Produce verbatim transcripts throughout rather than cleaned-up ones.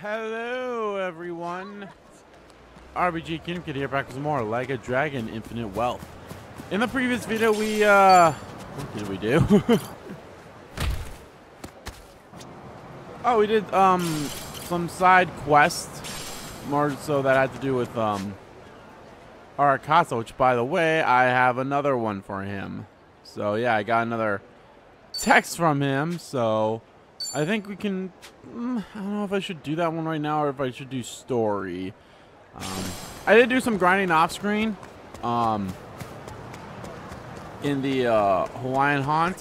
Hello, everyone. R B G Kingdom Kid here, back with more Like a Dragon Infinite Wealth. In the previous video, we, uh... what did we do? Oh, we did, um, some side quests. More so that had to do with, um... Arakawa, which, by the way, I have another one for him. So, yeah, I got another text from him, so... I think we can... Mm, I don't know if I should do that one right now or if I should do story. Um, I did do some grinding off-screen um, in the uh, Hawaiian Haunt,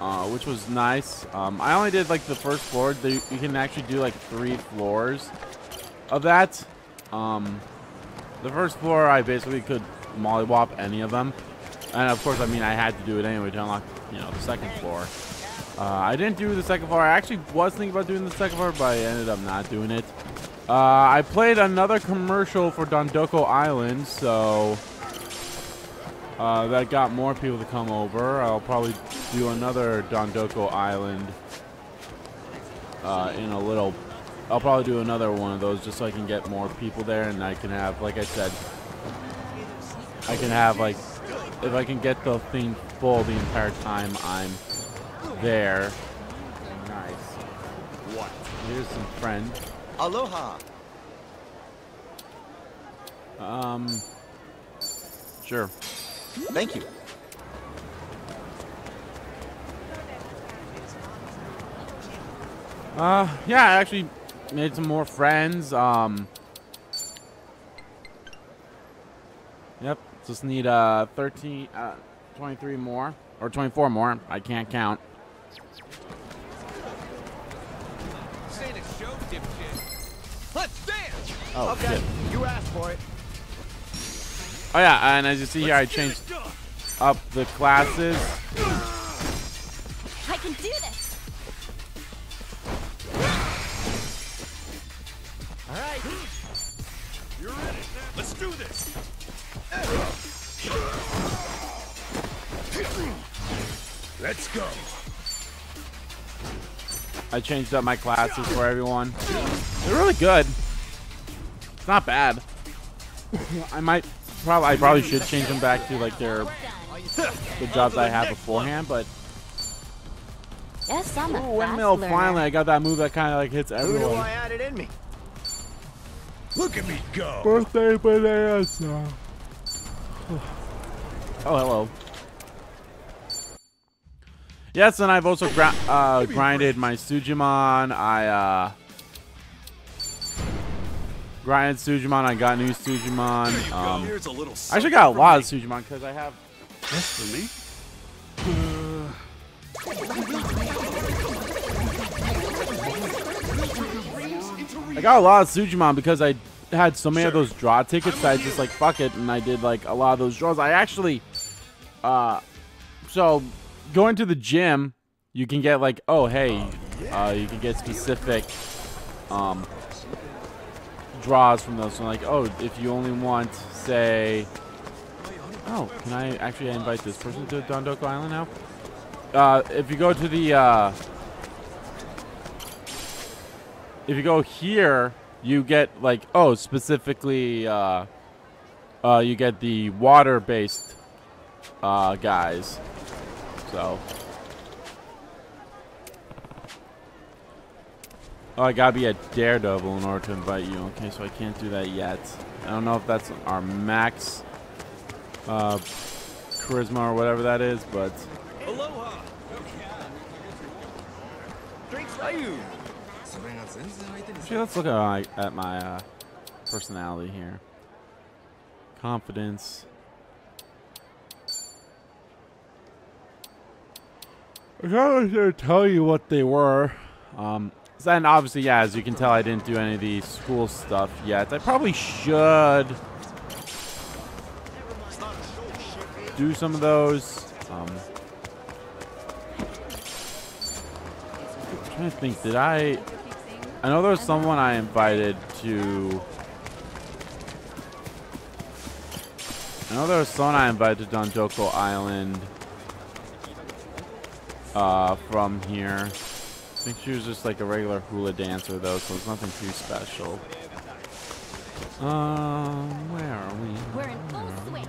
uh, which was nice. Um, I only did like the first floor. They, you can actually do like three floors of that. Um, the first floor, I basically could mollywop any of them. And of course, I mean, I had to do it anyway to unlock, you know, the second floor. Uh, I didn't do the second floor. I actually was thinking about doing the second floor, but I ended up not doing it. Uh, I played another commercial for Dondoko Island, so uh, that got more people to come over. I'll probably do another Dondoko Island uh, in a little. I'll probably do another one of those just so I can get more people there, and I can have, like I said, I can have like. If I can get the thing full the entire time I'm there. Nice. What? Here's some friend. Aloha. Um. Sure. Thank you. Uh, yeah, I actually made some more friends. Um. Yep. Just need uh thirteen, uh, twenty-three more or twenty-four more. I can't count. Let's dance. Oh, okay, shit. You asked for it. Oh yeah, and as you see here, I changed up the classes. I can do this. All right, you're ready. Let's do this. Let's go. I changed up my classes for everyone. They're really good. It's not bad. I might probably I probably should change them back to like their the jobs I had beforehand, but yes, I'm a windmill. Finally, I got that move that kind of like hits everyone. Who do I add it in me? Look at me go. Birthday bananas. Oh, hello. Yes, and I've also gra uh, grinded my Sujimon. I uh, grinded Sujimon. I got new Sujimon. Um, I actually got a lot of Sujimon because I have. This for me. I got a lot of Sujimon because I. Had so many sure. of those draw tickets that I just like fuck it, and I did like a lot of those draws. I actually uh so going to the gym, you can get like, oh hey, uh you can get specific um draws from those. So like, oh, if you only want, say, oh, can I actually invite this person to Dondoko Island now? Uh if you go to the uh if you go here, you get like, oh, specifically, uh, uh, you get the water-based uh, guys. So, oh, I gotta be a daredevil in order to invite you. Okay, so I can't do that yet. I don't know if that's our max uh, charisma or whatever that is, but. Aloha. Drinks are you? Actually, let's look at my, at my uh, personality here. Confidence. I was going to tell you what they were. Um, and obviously, yeah, as you can tell, I didn't do any of the school stuff yet. I probably should do some of those. Um, I'm trying to think, did I... I know there was someone I invited to. I know there was someone I invited to Dondoko Island uh, from here. I think she was just like a regular hula dancer though, so it's nothing too special. Um, where are we? We're in full swing.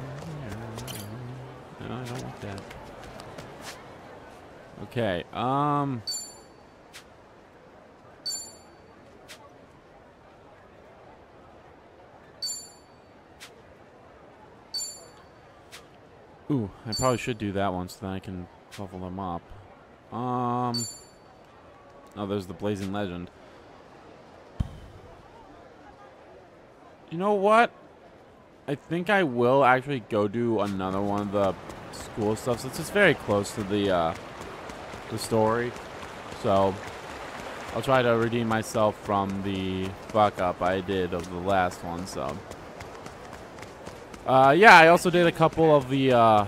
No, I don't want that. Okay, um... Ooh, I probably should do that one so then I can level them up. Um... Oh, there's the Blazing Legend. You know what? I think I will actually go do another one of the school stuff since it's very close to the uh, the story. So I'll try to redeem myself from the fuck up I did of the last one. So uh, yeah, I also did a couple of the uh,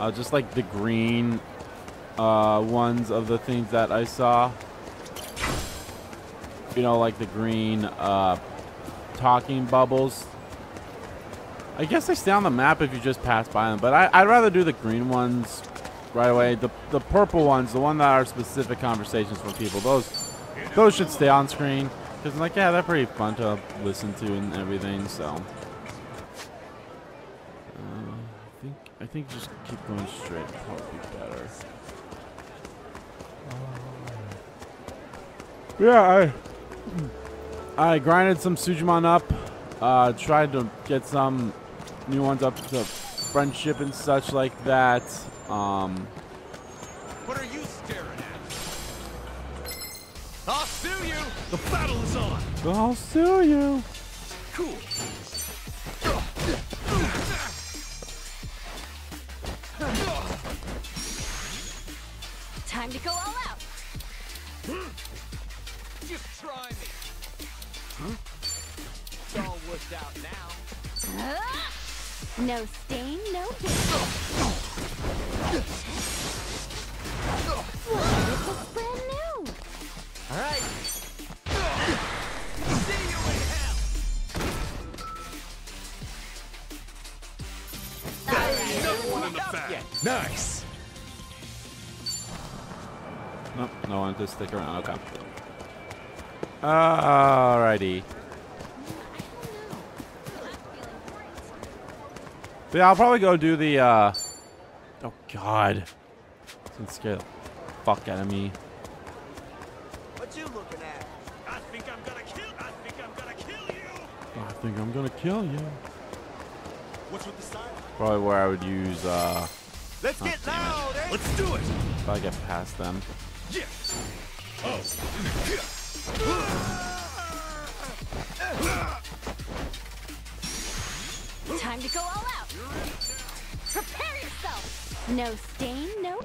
uh, just like the green uh, ones of the things that I saw. You know, like the green uh, talking bubbles. I guess they stay on the map if you just pass by them, but I, I'd rather do the green ones right away. The, the purple ones, the one that are specific conversations for people, those those should stay on screen. Because, like, yeah, they're pretty fun to listen to and everything, so. Uh, I think I think just keep going straight. Probably better. Yeah, I... I grinded some Sujimon up, uh, tried to get some new ones up to friendship and such like that. Um, what are you staring at? I'll sue you! The battle is on! I'll sue you! Cool. Time to go all out! Just try me. Huh? It's all worked out now. Uh, no stain, no pain. This is brand new. All right. See you in hell. All right. No one in the back. Nice. Nope, no one to stick around. Okay. Alrighty. But yeah, I'll probably go do the, uh... oh, God. It's gonna scare the fuck out of me. What you looking at? I think I'm gonna kill... I think I'm gonna kill you! I think I'm gonna kill you. What's with the side? Probably where I would use, uh... let's oh, get loud! Eh? Let's do it! If I get past them. Yeah. Oh. Yeah. Time to go all out. Prepare yourself. No stain, no.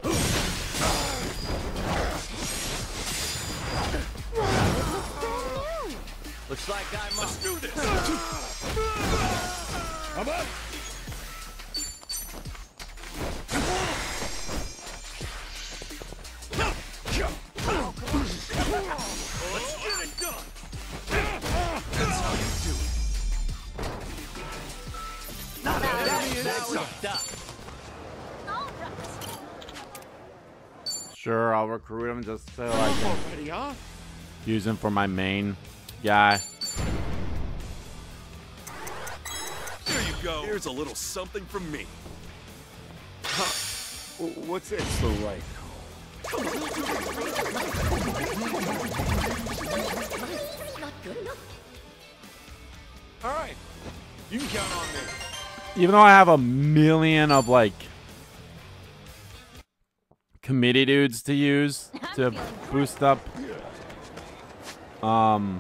Looks like I must do this. I'm up. Sure, I'll recruit him just so I can use him for my main guy. There you go. Here's a little something from me. Huh. What's it? The right call. Not good enough. All right, you can count on me. Even though I have a million of like. Committee dudes to use to boost up. Um,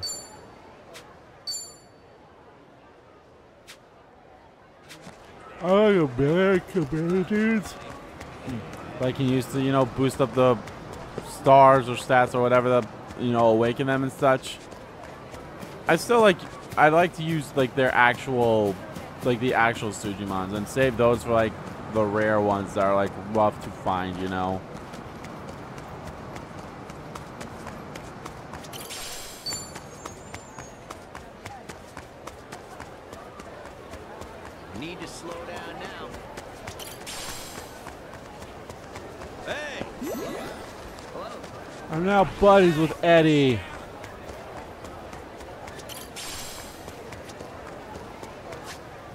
I have a million committee dudes I can use to, you know, boost up the stars or stats or whatever that, you know, awaken them and such. I still like, I like to use like their actual, like the actual Sujimons and save those for like the rare ones that are like rough to find, you know. Need to slow down now. Hey! I'm now buddies with Eddie.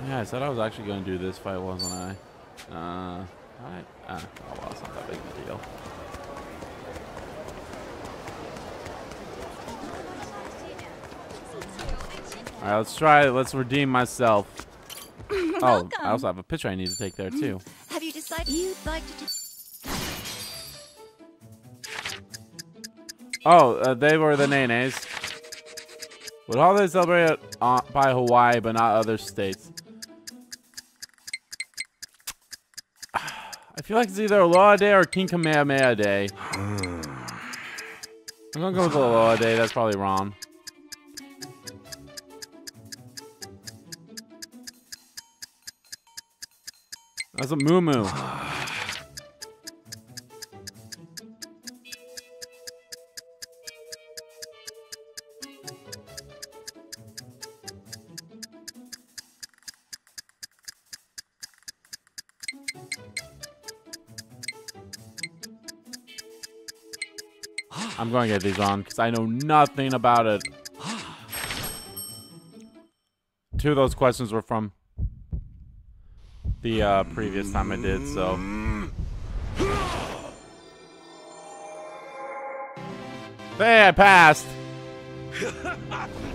Yeah, I said I was actually going to do this fight, wasn't I? Uh, I, uh, oh well, it's not that big of a deal. All right, let's try it. Let's redeem myself. Oh, welcome. I also have a picture I need to take there too. Have you decided you'd like to? Oh, uh, they were the Nenes. Would holidays celebrated uh, by Hawaii, but not other states? I feel like it's either Aloha Day or King Kamehameha Day. I'm gonna go with Aloha Day. That's probably wrong. That's a moo moo. I'm going to get these on because I know nothing about it. Two of those questions were from the uh, previous time I did, so. Hey, I passed. Congratulations.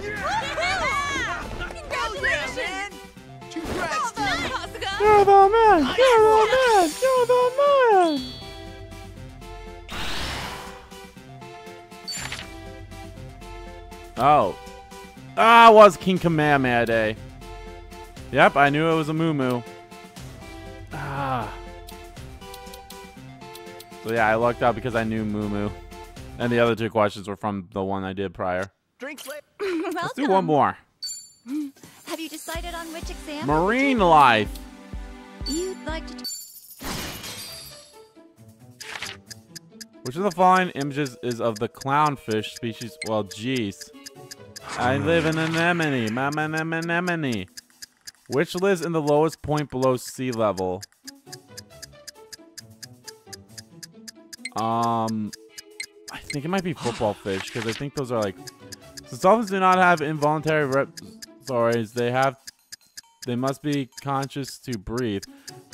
Congrats, Kasuga. You're the man. You're the man. You're the man. Oh. Ah, it was King Kamehameha Day. Yep, I knew it was a moo moo. Ah. So yeah, I lucked out because I knew moo moo. And the other two questions were from the one I did prior. Drinks later. Let's do one more. Have you decided on which exam? Marine life. You'd like to. Which of the following images is of the clownfish species? Well, geez. I live in an anemone. Mama anemone. Which lives in the lowest point below sea level? Um, I think it might be football fish because I think those are like. So dolphins do not have involuntary respirators. They have. They must be conscious to breathe.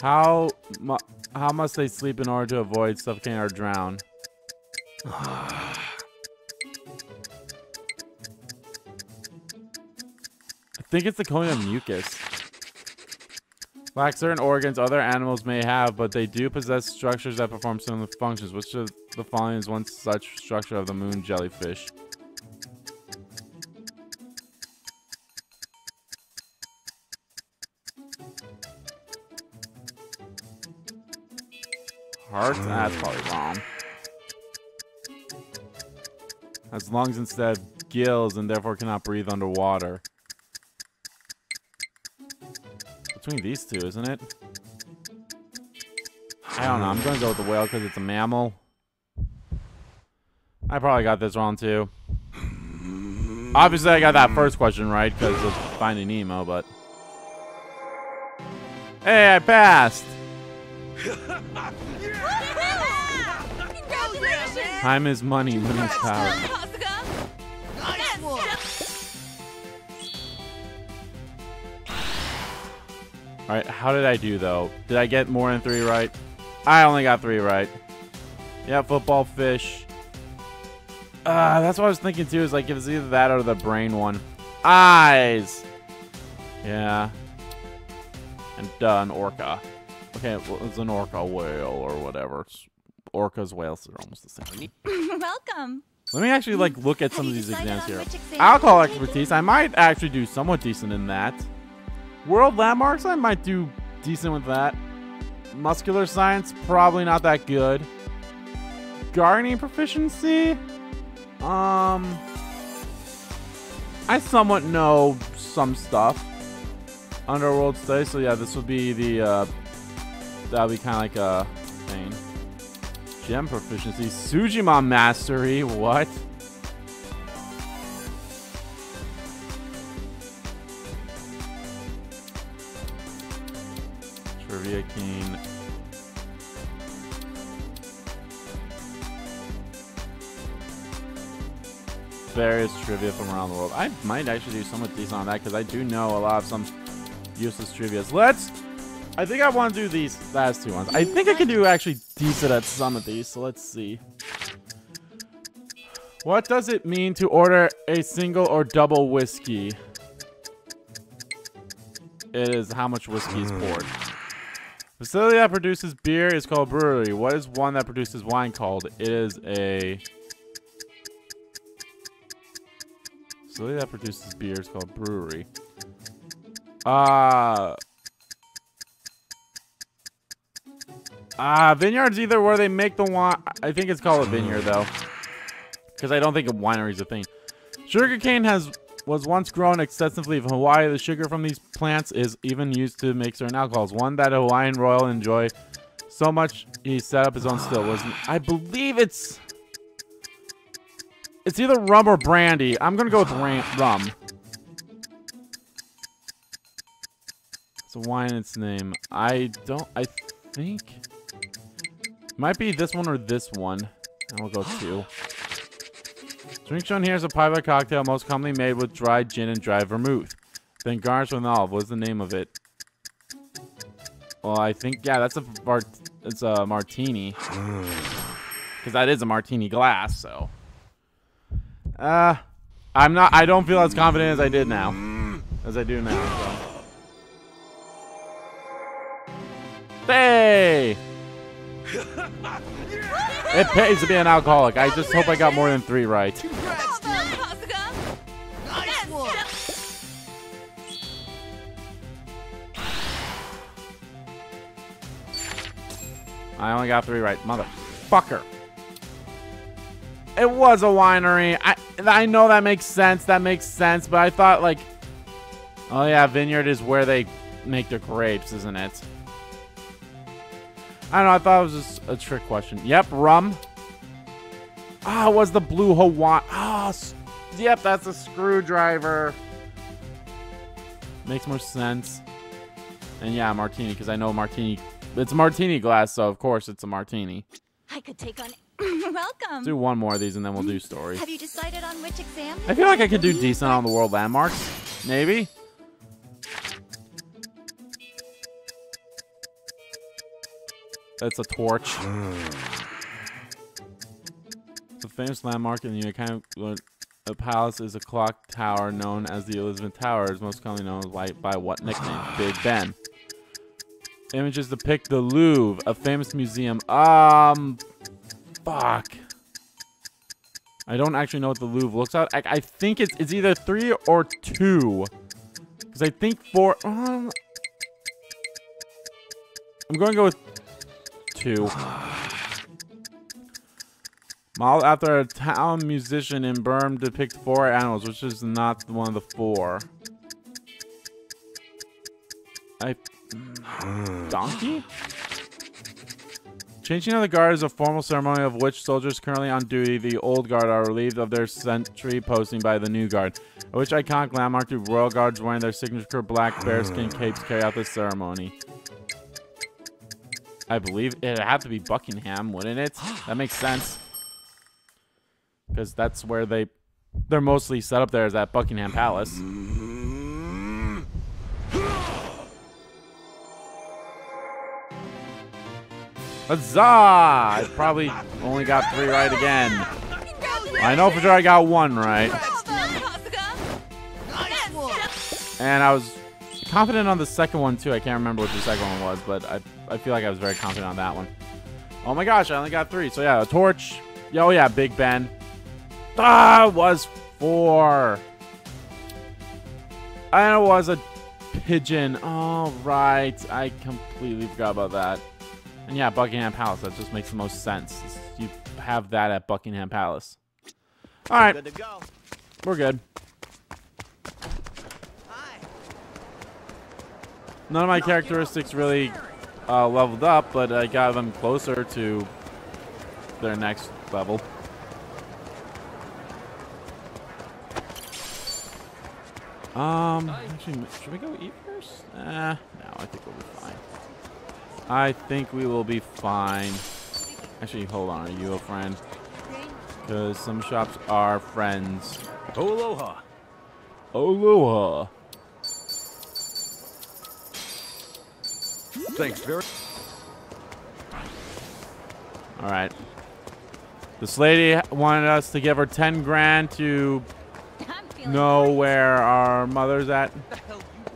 How mu how must they sleep in order to avoid suffocating or drown? I think it's the cone of mucus. Like certain organs other animals may have, but they do possess structures that perform similar functions. Which of the following is one such structure of the moon jellyfish? Heart? That's probably wrong. Has lungs instead of gills and therefore cannot breathe underwater. Between these two, isn't it? I don't know. I'm going to go with the whale because it's a mammal. I probably got this wrong, too. Obviously, I got that first question right because of Finding Nemo, but... Hey, I passed! Congratulations! Time is money, money's power. All right, how did I do though? Did I get more than three right? I only got three right. Yeah, football fish. Uh, that's what I was thinking too, is like if it's either that or the brain one. Eyes! Yeah. And uh, an orca. Okay, well, it's an orca whale or whatever. It's orcas, whales are almost the same. Welcome. Let me actually like look at some Have of these exams here. Exam Alcohol expertise, I might actually do somewhat decent in that. World landmarks, I might do decent with that. Muscular science, probably not that good. Gardening proficiency, um, I somewhat know some stuff. Underworld studies, so yeah, this would be the uh, that'll be kind of like a thing. Gem proficiency, Sujimon mastery, what? Lidocaine. various trivia from around the world. I might actually do somewhat decent on that because I do know a lot of some useless trivias. Let's... I think I want to do these last two ones. I think I can do actually decent at some of these, so let's see. What does it mean to order a single or double whiskey? It is how much whiskey is poured. Facility that produces beer is called brewery. What is one that produces wine called? It is a... Facility that produces beer is called brewery. Ah... Uh, Ah, uh, vineyards either where they make the wine. I think it's called a vineyard though, because I don't think a winery is a thing. Sugarcane has was once grown extensively in Hawaii. The sugar from these plants is even used to make certain alcohols. One that a Hawaiian royal enjoy so much he set up his own still. Was I believe it's it's either rum or brandy. I'm gonna go with ram rum. It's a wine in its name. I don't. I think. Might be this one or this one. And we'll go two. Drink shown here is a popular cocktail most commonly made with dried gin and dried vermouth. Then garnished with an olive. What's the name of it? Well, I think, yeah, that's a, it's a martini. Because that is a martini glass, so. Uh, I'm not, I don't feel as confident as I did now. As I do now, so. Hey! It pays to be an alcoholic. I just hope I got more than three right. I only got three right, motherfucker. It was a winery. I I know that makes sense. That makes sense. But I thought like, oh yeah, vineyard is where they make their grapes, isn't it? I don't know, I thought it was just a trick question. Yep, rum. Ah, oh, was the blue Hawaii. Ah, oh, yep, that's a screwdriver. Makes more sense. And yeah, martini, because I know martini. It's a martini glass, so of course it's a martini. I could take on. Welcome. Do one more of these and then we'll do story. Have you decided on which exam? I feel like I could do decent on the world landmarks. Maybe. That's a torch. Mm. It's a famous landmark in the United Kingdom. A palace is a clock tower known as the Elizabeth Tower. It's most commonly known by, by what nickname? Big Ben. Images depict the Louvre, a famous museum. Um, fuck. I don't actually know what the Louvre looks like. I, I think it's, it's either three or two. Because I think four... Um, I'm going to go with... Two. Modeled after a town musician in Burma depict four animals, which is not one of the four. I donkey. Changing of the guard is a formal ceremony of which soldiers currently on duty, the old guard, are relieved of their sentry posting by the new guard. At which iconic landmark do royal guards wearing their signature black bearskin capes carry out this ceremony? I believe it'd have to be Buckingham, wouldn't it? That makes sense. Because that's where they... They're mostly set up there, is at Buckingham Palace. Huzzah! I probably only got three right again. I know for sure I got one right. And I was... confident on the second one too. I can't remember what the second one was, but I, I feel like I was very confident on that one. Oh my gosh, I only got three. So yeah, a torch. Oh yeah, Big Ben. Ah, it was four. And it was a pigeon. All right, I completely forgot about that. And yeah, Buckingham Palace. That just makes the most sense. You have that at Buckingham Palace. All right, good to go. We're good. None of my characteristics really uh, leveled up, but I got them closer to their next level. Um, actually, should we go eat first? Uh, no, I think we'll be fine. I think we will be fine. Actually, hold on, are you a friend? Because some shops are friends. Aloha. Aloha. Thanks very. All right. This lady wanted us to give her ten grand to know nice. Where our mother's at. The hell you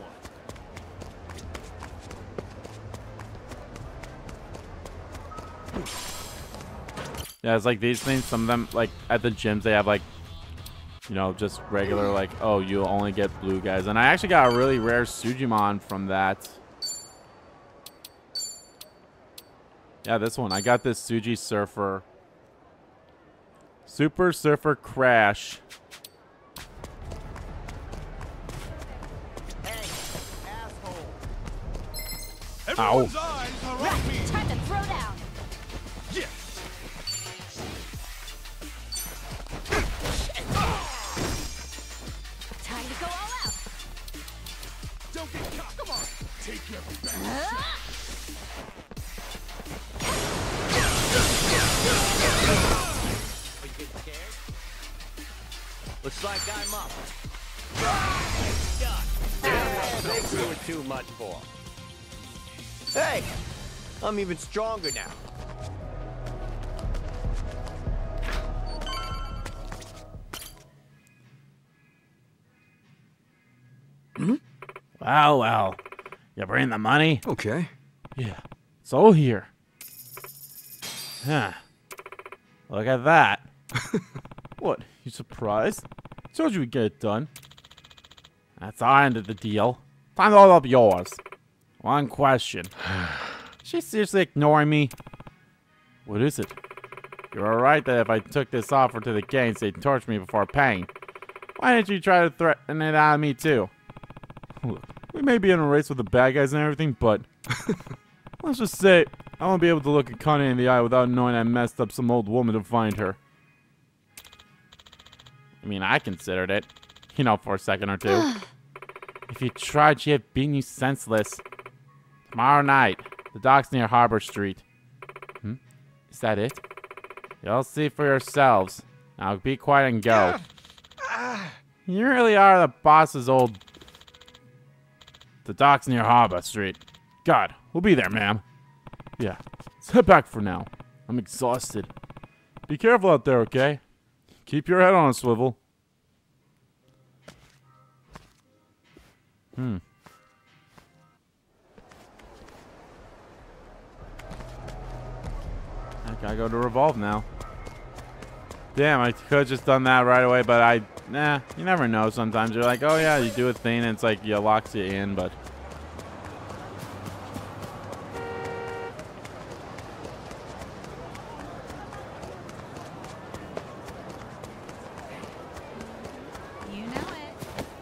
want. Yeah, it's like these things. Some of them, like at the gyms, they have like, you know, just regular like, oh, you only get blue guys. And I actually got a really rare Sujimon from that. Yeah, this one. I got this Suji Surfer. Super Surfer Crash. Hey, asshole. Ow. Right, time to throw down. Yeah. Time to go all out. Don't get caught. Come on. Take your back. Huh? Looks like I'm up. Thanks for too much for. Hey, I'm even stronger now. Hmm? Wow, wow. You bring the money? Okay. Yeah. It's all here. Huh. Look at that. What? You surprised? I told you we'd get it done. That's our end of the deal. Time's all up yours. One question. Is she seriously ignoring me? What is it? You were right that if I took this offer to the gangs, they'd torture me before paying. Why didn't you try to threaten it out of me too? Look, we may be in a race with the bad guys and everything, but let's just say I won't be able to look a Connie in the eye without knowing I messed up some old woman to find her. I mean, I considered it, you know, for a second or two. If you tried, she'd have beaten you senseless. Tomorrow night, the docks near Harbor Street. Hmm? Is that it? You'll see for yourselves. Now be quiet and go. You really are the boss's old... The docks near Harbor Street. God, we'll be there, ma'am. Yeah, let's head back for now. I'm exhausted. Be careful out there, okay? Keep your head on a swivel. Hmm. I gotta go to Revolve now. Damn, I could have just done that right away, but I... Nah, you never know sometimes. You're like, oh yeah, you do a thing, and it's like, yeah, locks you in, but...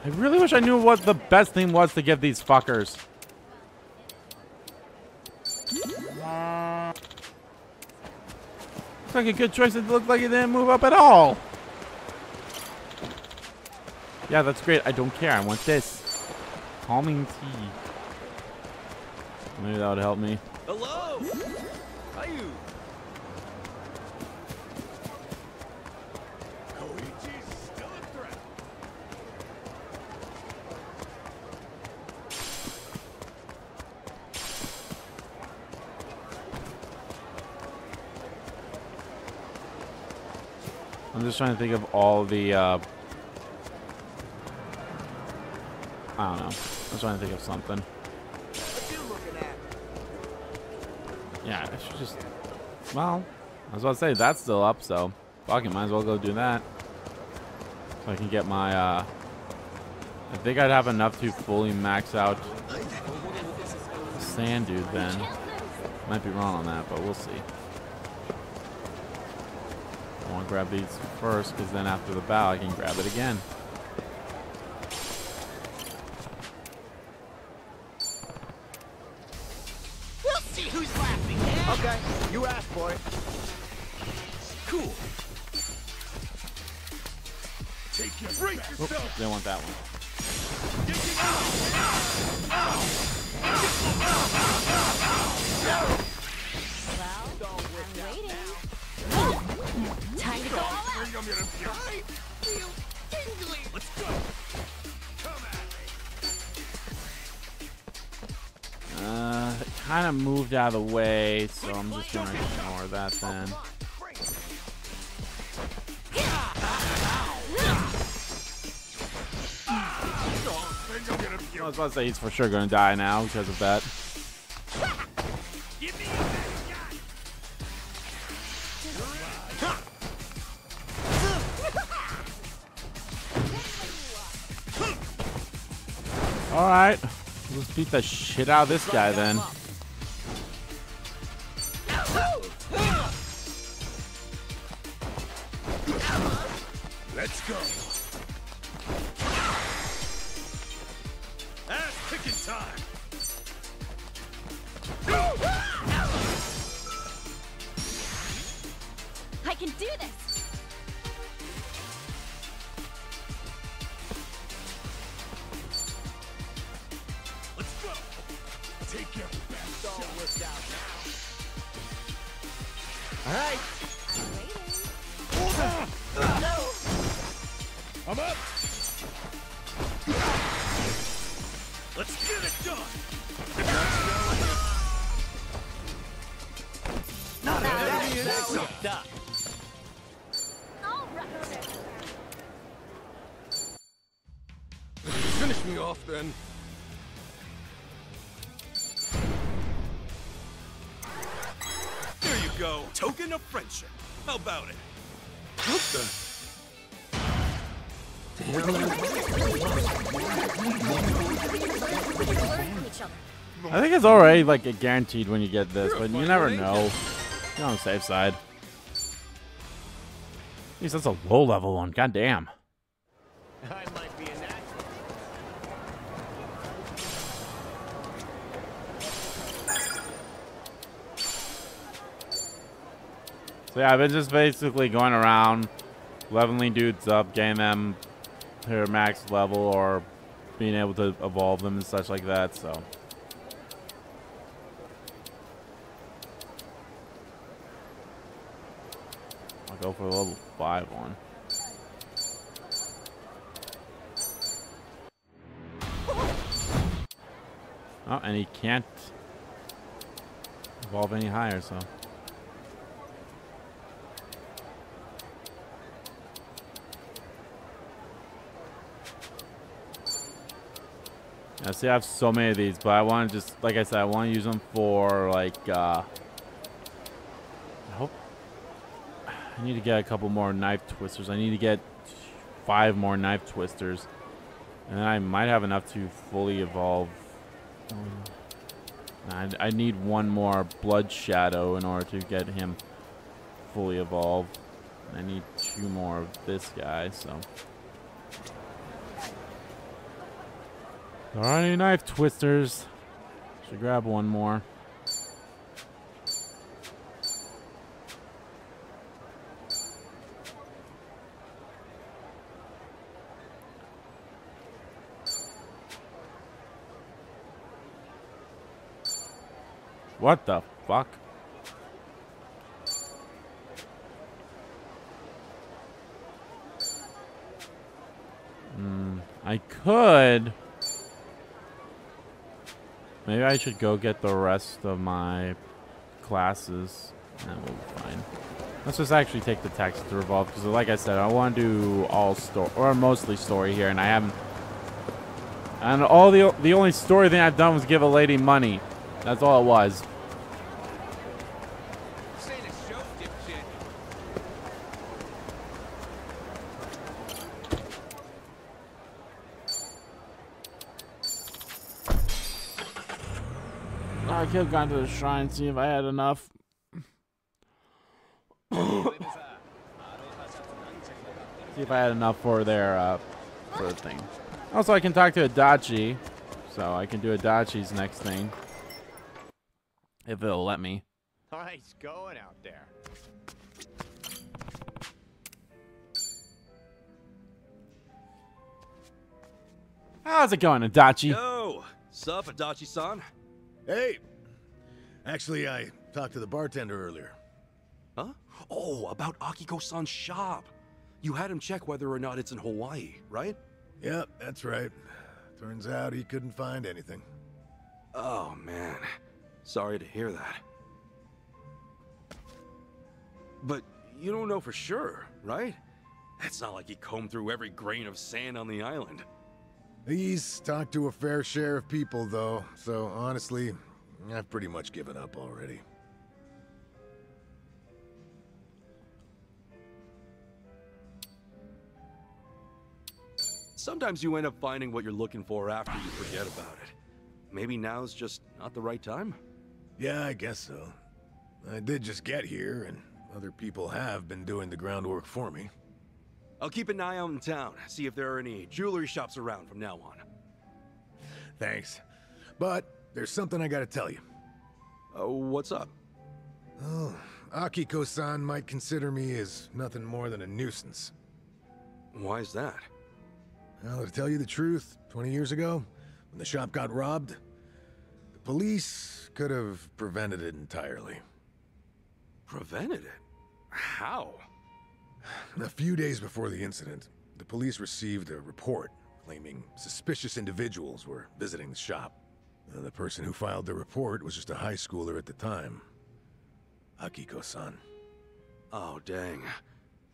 I really wish I knew what the best thing was to give these fuckers. Looks like a good choice. It looked like it didn't move up at all. Yeah, that's great. I don't care. I want this. Calming tea. Maybe that would help me. Hello! How are you? I'm just trying to think of all the, uh, I don't know. I'm trying to think of something. What you looking at? Yeah, I should just, well, I was about to say, that's still up, so fuck it, might as well go do that. So I can get my, uh, I think I'd have enough to fully max out Sand Dude then. Might be wrong on that, but we'll see. I want to grab these first, because then after the bow, I can grab it again. We'll see who's laughing. Yeah. Okay, you asked for it. Cool. Take your break yourself. They want that one. Get you out. Ow. Ow. Ow. Ow. Ow. Ow. Ow. Time to go all out. I feel kind of moved out of the way, so I'm just gonna ignore that then. I was about to say he's for sure gonna die now because of that. All right, let's beat the shit out of this guy then. Let's go. That's picking time. I can do this. All right. I'm, I'm up. Let's get it done. Not that is that. All right. Finish me off then. Go. Token of friendship. How about it? What the? I think it's already like a guaranteed when you get this, but you never know. You're on the safe side. At least that's a low level one. God damn. I might be a natural. So yeah, I've been just basically going around, leveling dudes up, getting them to their max level or being able to evolve them and such like that, so. I'll go for a level five one. Oh, and he can't evolve any higher, so. I see I have so many of these, but I want to just, like I said, I want to use them for, like, uh, I hope, I need to get a couple more knife twisters. I need to get five more knife twisters, and I might have enough to fully evolve. Um, I, I need one more blood shadow in order to get him fully evolved. I need two more of this guy, so. There aren't any knife twisters. Should grab one more. What the fuck? Hmm. I could. Maybe I should go get the rest of my classes. That will be fine. Let's just actually take the taxi to Revolve, because like I said, I want to do all story, or mostly story here, and I haven't. And all the, the only story thing I've done was give a lady money. That's all it was. I could have gone to the shrine, see if I had enough. See if I had enough for their uh, for the thing. Also, I can talk to Adachi, so I can do Adachi's next thing if it'll let me. Nice going out there. How's it going, Adachi? Yo, sup, Adachi-san. Hey, actually, I talked to the bartender earlier. Huh? Oh, about Akiko-san's shop. You had him check whether or not it's in Hawaii, right? Yep, that's right. Turns out he couldn't find anything. Oh, man. Sorry to hear that. But you don't know for sure, right? It's not like he combed through every grain of sand on the island. He's talked to a fair share of people, though, so honestly, I've pretty much given up already. Sometimes you end up finding what you're looking for after you forget about it. Maybe now's just not the right time? Yeah, I guess so. I did just get here, and other people have been doing the groundwork for me. I'll keep an eye out in town, see if there are any jewelry shops around from now on. Thanks. But there's something I gotta tell you. Oh, what's up? Oh, Akiko-san might consider me as nothing more than a nuisance. Why is that? Well, to tell you the truth, twenty years ago, when the shop got robbed, the police could have prevented it entirely. Prevented it? How? A few days before the incident, the police received a report claiming suspicious individuals were visiting the shop. And the person who filed the report was just a high schooler at the time, Akiko-san. Oh, dang.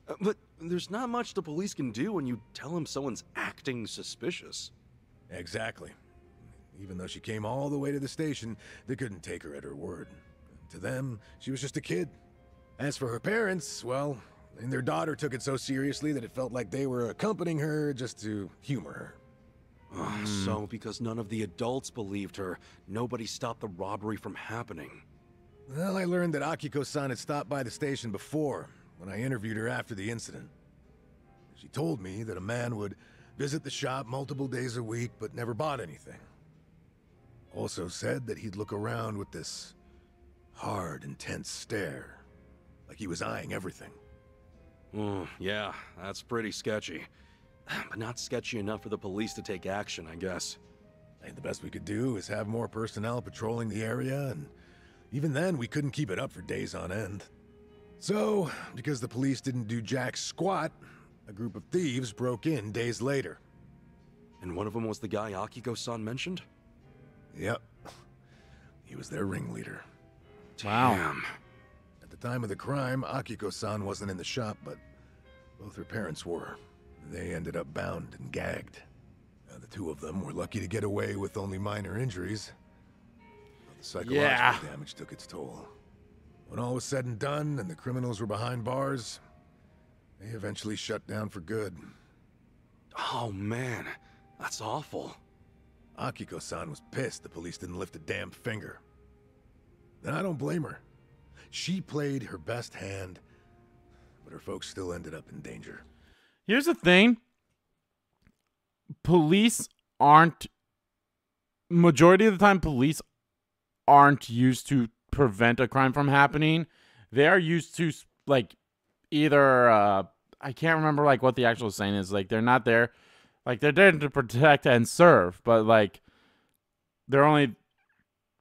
Uh, but there's not much the police can do when you tell them someone's acting suspicious. Exactly. Even though she came all the way to the station, they couldn't take her at her word. And to them, she was just a kid. As for her parents, well... and their daughter took it so seriously that it felt like they were accompanying her just to humor her. Oh, mm. So because none of the adults believed her, nobody stopped the robbery from happening. Well, I learned that Akiko-san had stopped by the station before, when I interviewed her after the incident. She told me that a man would visit the shop multiple days a week, but never bought anything. Also said that he'd look around with this hard, intense stare, like he was eyeing everything. Mm, yeah, that's pretty sketchy. But not sketchy enough for the police to take action, I guess. And the best we could do is have more personnel patrolling the area, and even then we couldn't keep it up for days on end. So, because the police didn't do jack squat, a group of thieves broke in days later. And one of them was the guy Akiko-san mentioned? Yep. He was their ringleader. Wow. Damn. At the time of the crime, Akiko-san wasn't in the shop, but both her parents were. They ended up bound and gagged. Now, the two of them were lucky to get away with only minor injuries. But the psychological yeah. damage took its toll. When all was said and done and the criminals were behind bars, they eventually shut down for good. Oh man, that's awful. Akiko-san was pissed the police didn't lift a damn finger. And I don't blame her. She played her best hand, but her folks still ended up in danger. Here's the thing. Police aren't... Majority of the time, police aren't used to prevent a crime from happening. They are used to, like, either... Uh, I can't remember, like, what the actual saying is. Like, they're not there. Like, they're there to protect and serve, but, like, they're only...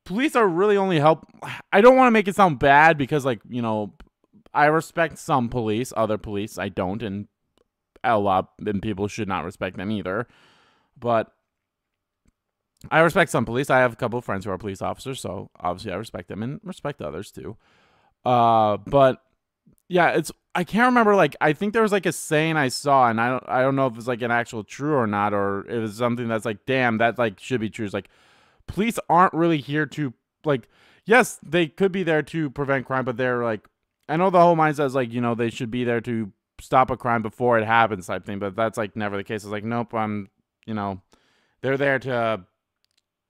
Police are really only help. I don't want to make it sound bad because, like, you know, I respect some police, other police I don't, and a lot, and people should not respect them either. But I respect some police. I have a couple of friends who are police officers, so obviously I respect them and respect others too. Uh, but yeah, it's I can't remember. Like, I think there was like a saying I saw, and I don't I don't know if it's like an actual true or not, or it was something that's like, damn, that like should be true. It's like, police aren't really here to, like, yes, they could be there to prevent crime, but they're, like, I know the whole mindset is, like, you know, they should be there to stop a crime before it happens type thing, but that's, like, never the case. It's like, nope, I'm, you know, they're there to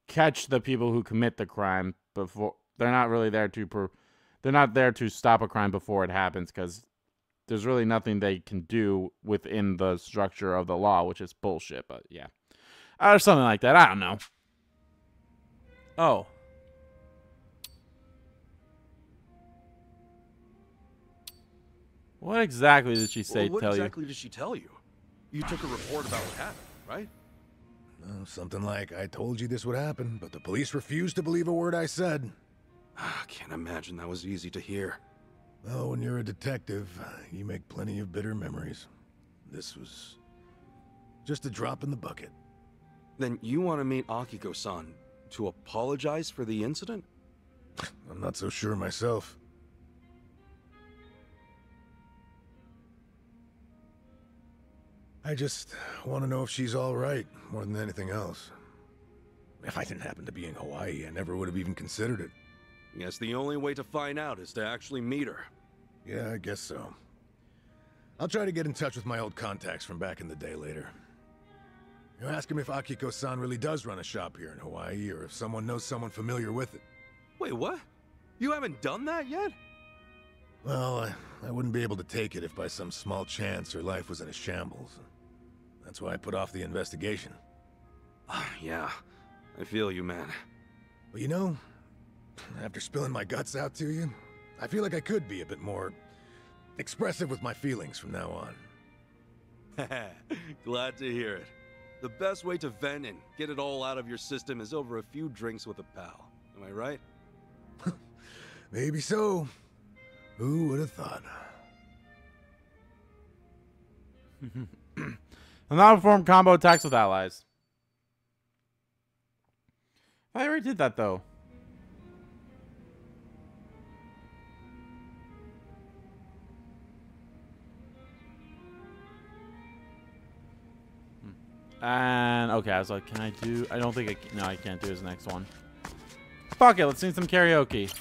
catch the people who commit the crime before, they're not really there to, per, they're not there to stop a crime before it happens, because there's really nothing they can do within the structure of the law, which is bullshit, but, yeah. Or something like that, I don't know. Oh. What exactly did she say? Well, what tell exactly you? did she tell you? You took a report about what happened, right? Oh, something like, I told you this would happen, but the police refused to believe a word I said. I can't imagine that was easy to hear. Oh, when you're a detective, you make plenty of bitter memories. This was just a drop in the bucket. Then you want to meet Akiko-san to apologize for the incident? I'm not so sure myself. I just want to know if she's all right, more than anything else. If I didn't happen to be in Hawaii, I never would have even considered it. Yes, the only way to find out is to actually meet her. Yeah, I guess so. I'll try to get in touch with my old contacts from back in the day later. You know, ask him if Akiko-san really does run a shop here in Hawaii, or if someone knows someone familiar with it. Wait, what? You haven't done that yet? Well, I, I wouldn't be able to take it if by some small chance her life was in a shambles. That's why I put off the investigation. Uh, yeah, I feel you, man. Well, you know, after spilling my guts out to you, I feel like I could be a bit more expressive with my feelings from now on. Glad to hear it. The best way to vent and get it all out of your system is over a few drinks with a pal. Am I right? Maybe so. Who would have thought? I'll now perform combo attacks with allies. I already did that though. And okay, I was like, can I do? I don't think I can. No, I can't do his next one. Fuck it, let's sing some karaoke.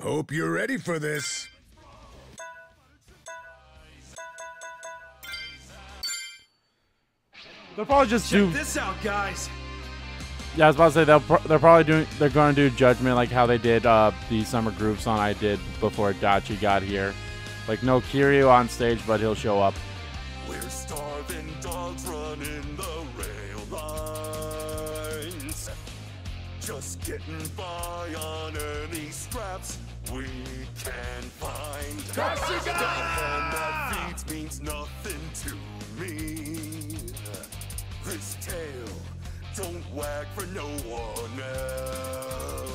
Hope you're ready for this. They'll probably just do. Check this out, guys. Yeah, I was about to say they'll pro they're probably doing they're going to do Judgment like how they did uh, the summer group song I did before Dachi got here. Like no Kiryu on stage, but he'll show up. We're starving dogs running the rail lines, just getting by on any scraps we can find. Kasuga! And that feeds means nothing to me. This tail don't wag for no one else.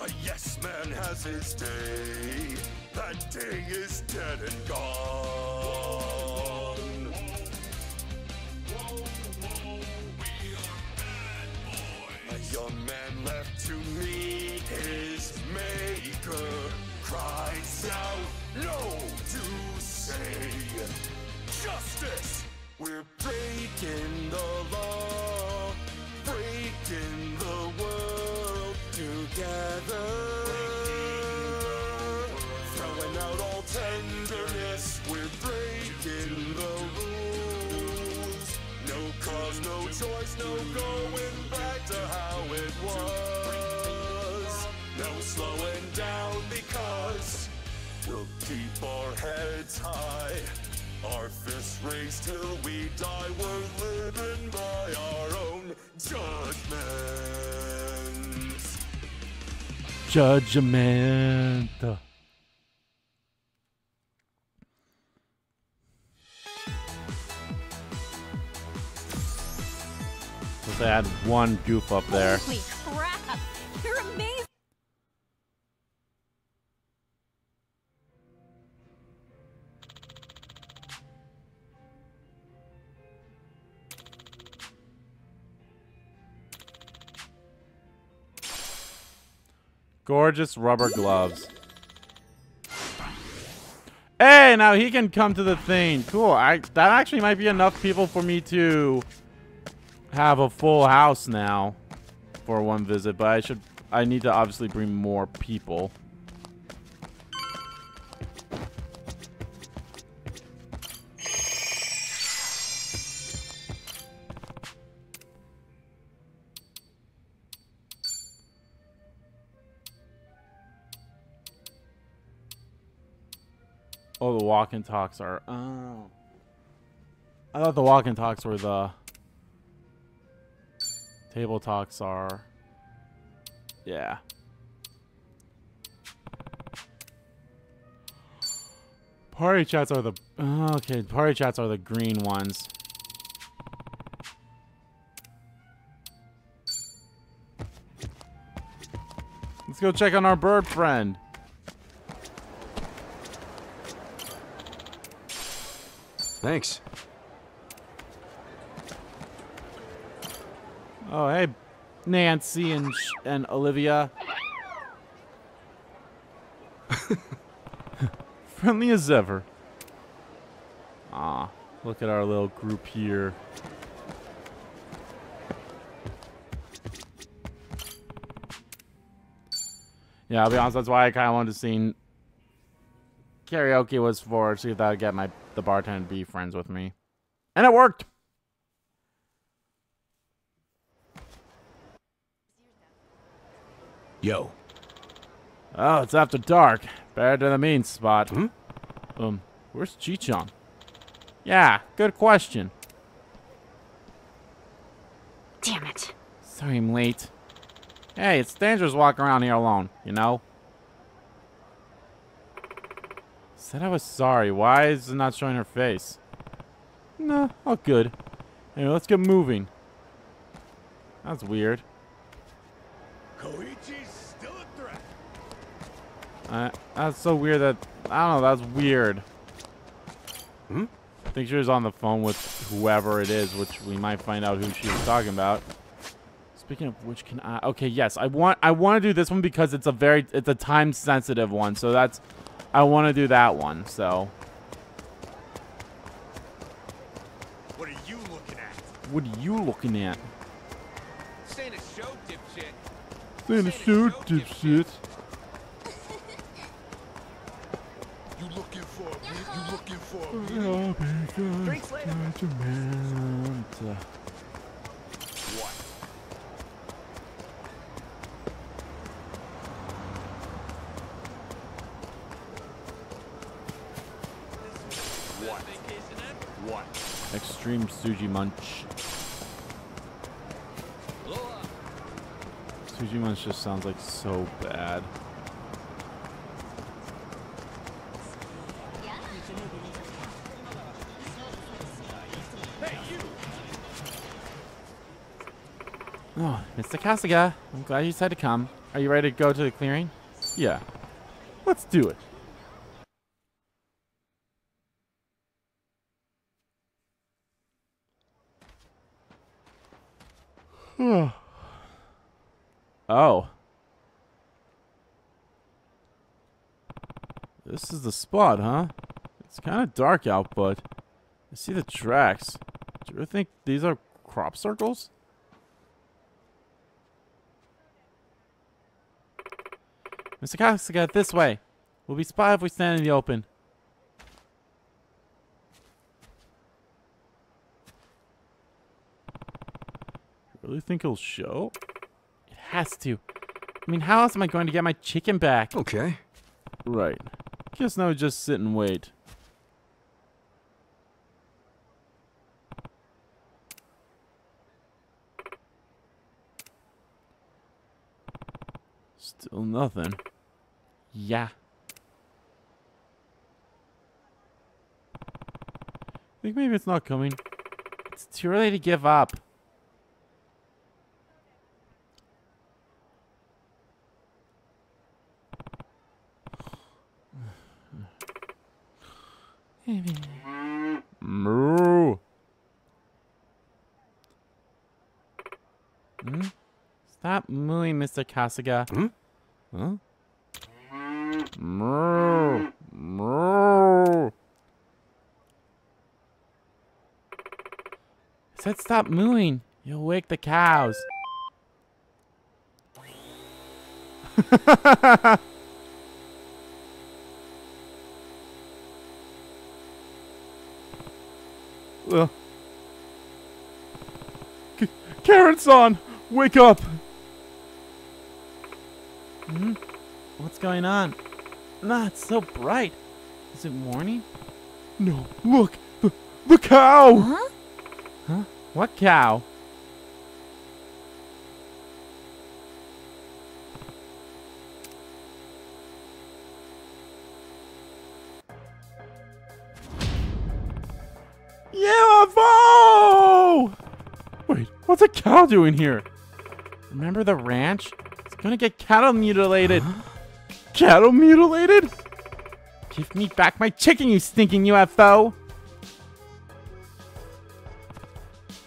A yes man has his day. That day is dead and gone. Whoa, whoa, we are bad boys. A young man left to meet his maker cries out, no to say justice. We're breaking the law, breaking the world together. Out all tenderness, we're breaking the rules. No cause, no choice, no going back to how it was. No slowing down because we'll keep our heads high, our fists raised till we die. We're living by our own judgments. Judgment. They had one goof up there. Holy crap! You're amazing. Gorgeous rubber gloves. Hey, now he can come to the thing. Cool. I that actually might be enough people for me to have a full house now for one visit, but I should I need to obviously bring more people. Oh, the walk and talks are oh I thought the walk and talks were the table talks are, yeah. Party chats are the, okay, party chats are the green ones. Let's go check on our bird friend. Thanks. Oh, hey, Nancy and, and Olivia. Friendly as ever. Ah, look at our little group here. Yeah, I'll be honest, that's why I kind of wanted to sing. Karaoke was for, see if that would get my, the bartender to be friends with me. And it worked! Yo. Oh, it's after dark. Better than the mean spot. Hmm? Um, where's Chichon? Yeah, good question. Damn it. Sorry I'm late. Hey, it's dangerous walking around here alone, you know? Said I was sorry. Why is it not showing her face? Nah, all good. Anyway, let's get moving. That's weird. Koichi's still a threat. Uh, that's so weird that... I don't know, that's weird. Hmm? I think she was on the phone with whoever it is, which we might find out who she was talking about. Speaking of which, can I... Okay, yes. I want I want to do this one because it's a very... It's a time-sensitive one, so that's... I want to do that one, so... What are you looking at? What are you looking at? Stay in a show, dipshit. Stay in a show, dipshit. You looking for me? You looking for me? Drinks later. Extreme Suji Munch. Suji Munch just sounds like so bad. Hey, you. Oh, Mister Kasuga, I'm glad you decided to come. Are you ready to go to the clearing? Yeah. Let's do it. Oh. This is the spot, huh? It's kind of dark out, but I see the tracks. Do you ever think these are crop circles? Mister Kasuga, this way. We'll be spotted if we stand in the open. Really think it'll show? It has to. I mean, how else am I going to get my chicken back? Okay. Right. Guess now we just sit and wait. Still nothing. Yeah. I think maybe it's not coming. It's too early to give up. Moo. Hmm? Stop mooing, Mister Kasuga. Hmm? Huh? Moo. Moo. I said stop mooing. You'll wake the cows. Uh. Karen-san, wake up! Hmm? What's going on? Nah, it's so bright. Is it morning? No, look! The, the cow! Huh? Huh? What cow? What's a cow doing here? Remember the ranch? It's gonna get cattle mutilated. Huh? Cattle mutilated? Give me back my chicken, you stinking U F O!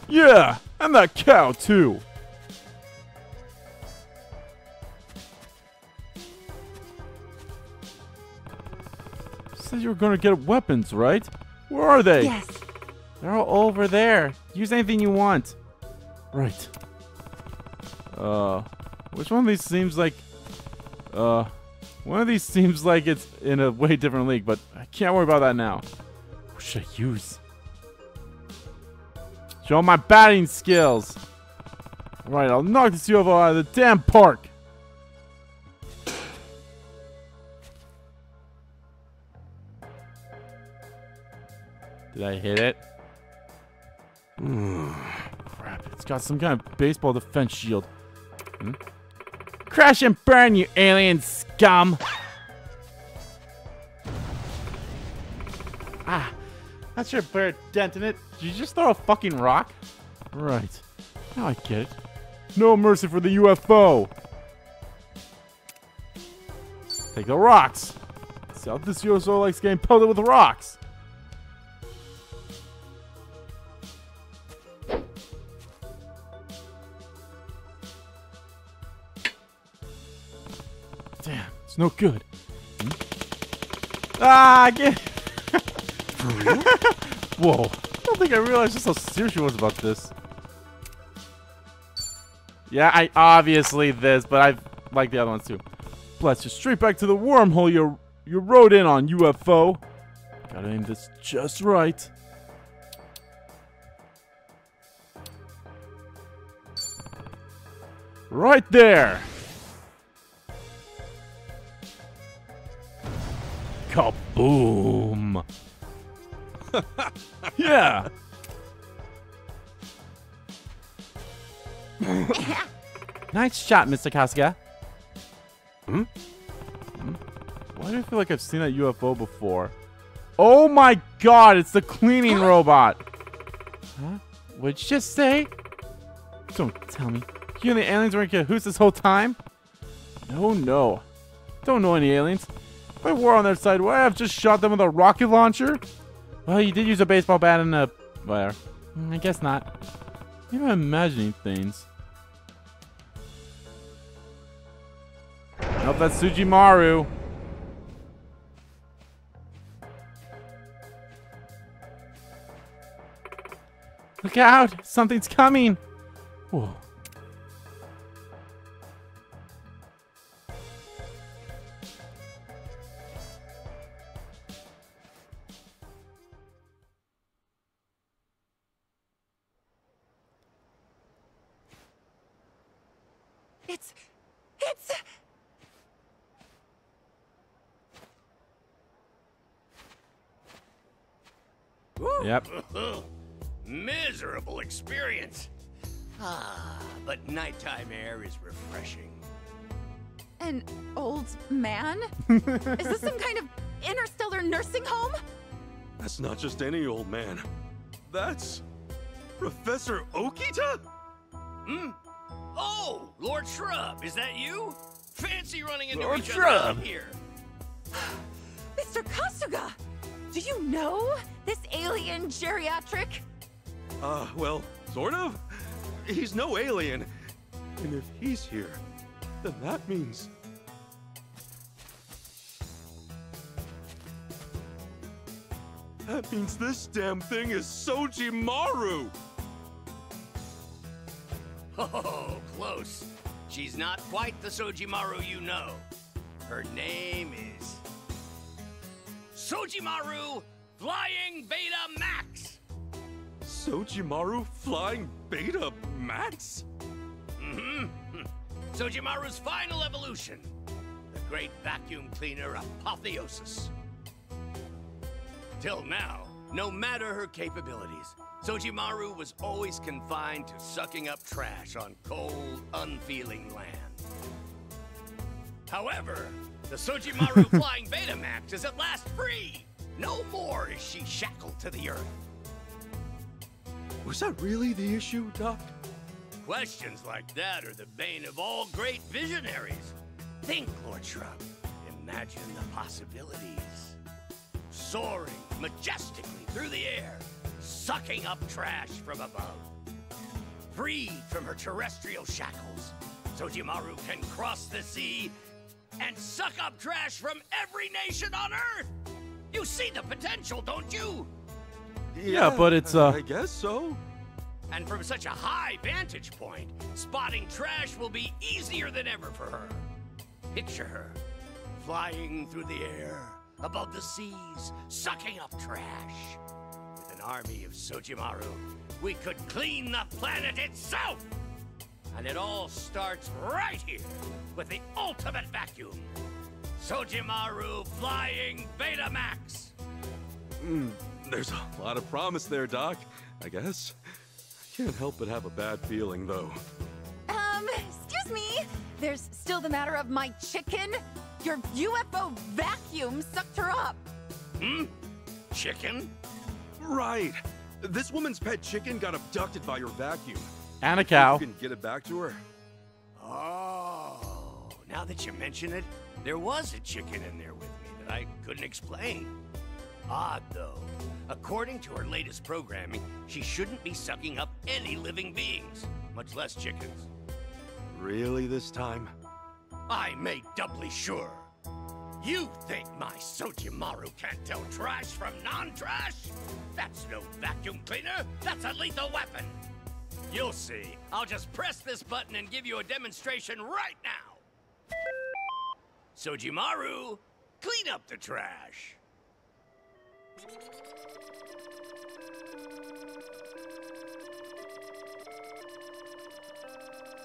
Yeah, and that cow too. said you were going to get weapons, right? Where are they? Yes. They're all over there. Use anything you want. Right. Uh, which one of these seems like... Uh, one of these seems like it's in a way different league, but I can't worry about that now. What should I use? Show my batting skills. Right, I'll knock this U F O out of the damn park. Did I hit it? Mm, crap, it's got some kind of baseball defense shield. Hmm? Crash and burn, you alien scum! Ah, that's your bird dent in it. Did you just throw a fucking rock? Right. Now I get it. No mercy for the U F O! Take the rocks! So this U F O likes getting pelted with rocks! Damn, it's no good. Hmm? Ah, I get Whoa. I don't think I realized just how serious she was about this. Yeah, I obviously this, but I like the other ones too. Bless you. Straight back to the wormhole you you rode in on, U F O. Gotta aim this just right. Right there. Kaboom. Yeah. Nice shot, Mister Kasuga. Hmm? Hmm? Why do I feel like I've seen that U F O before? Oh my god, it's the cleaning robot! Huh? What'd you just say? Don't tell me. You and the aliens were in cahoots this whole time? No, no. Don't know any aliens. If I were on their side, would I have just shot them with a rocket launcher? Well, you did use a baseball bat and a... Where? I guess not. Maybe I'm imagining things. Nope, that's Sujimaru. Look out! Something's coming! Whoa. It's... It's... Yep. Miserable experience. Ah, but nighttime air is refreshing. An old man? Is this some kind of interstellar nursing home? That's not just any old man. That's Professor Okita? Hmm? Oh, Lord Shrub, is that you? Fancy running into Lord each Shrub. Other up here. Mister Kasuga! Do you know this alien geriatric? Uh, well, sort of. He's no alien. And if he's here, then that means... That means this damn thing is Sojimaru! Oh, close. She's not quite the Sojimaru you know. Her name is... Sojimaru Flying Betamax! Sojimaru Flying Betamax? Mm-hmm. Sojimaru's final evolution. The great vacuum cleaner apotheosis. Till now, no matter her capabilities, Sojimaru was always confined to sucking up trash on cold, unfeeling land. However, the Sojimaru Flying Betamax is at last free! No more is she shackled to the earth. Was that really the issue, Doc? Questions like that are the bane of all great visionaries. Think, Lord Shrub. Imagine the possibilities. Soaring majestically through the air, sucking up trash from above. Freed from her terrestrial shackles, Sojimaru can cross the sea and suck up trash from every nation on Earth! You see the potential, don't you? Yeah, yeah, but it's uh I guess so. And from such a high vantage point, spotting trash will be easier than ever for her. Picture her flying through the air, above the seas, sucking up trash. With an army of Sojimaru, we could clean the planet itself! And it all starts right here with the ultimate vacuum. Sojimaru Flying Betamax! Mm, there's a lot of promise there, Doc, I guess. I can't help but have a bad feeling, though. Um, excuse me? There's still the matter of my chicken? Your U F O vacuum sucked her up! Hmm? Chicken? Right! This woman's pet chicken got abducted by your vacuum. And a cow. You can get it back to her. Oh, now that you mention it, there was a chicken in there with me that I couldn't explain. Odd, though. According to her latest programming, she shouldn't be sucking up any living beings, much less chickens. Really this time? I made doubly sure. You think my Sojimaru can't tell trash from non-trash? That's no vacuum cleaner. That's a lethal weapon. You'll see. I'll just press this button and give you a demonstration right now. Sojimaru, clean up the trash.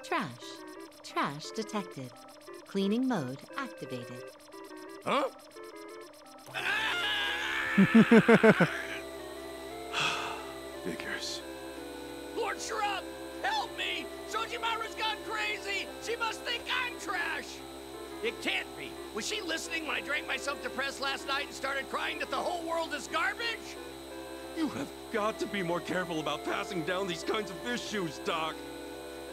Trash. Trash detected. Cleaning mode activated. Huh? Figures. Lord Shrub, help me! Sojimaru's gone crazy! She must think I'm trash! It can't be. Was she listening when I drank myself to press last night and started crying that the whole world is garbage? You have got to be more careful about passing down these kinds of issues, Doc.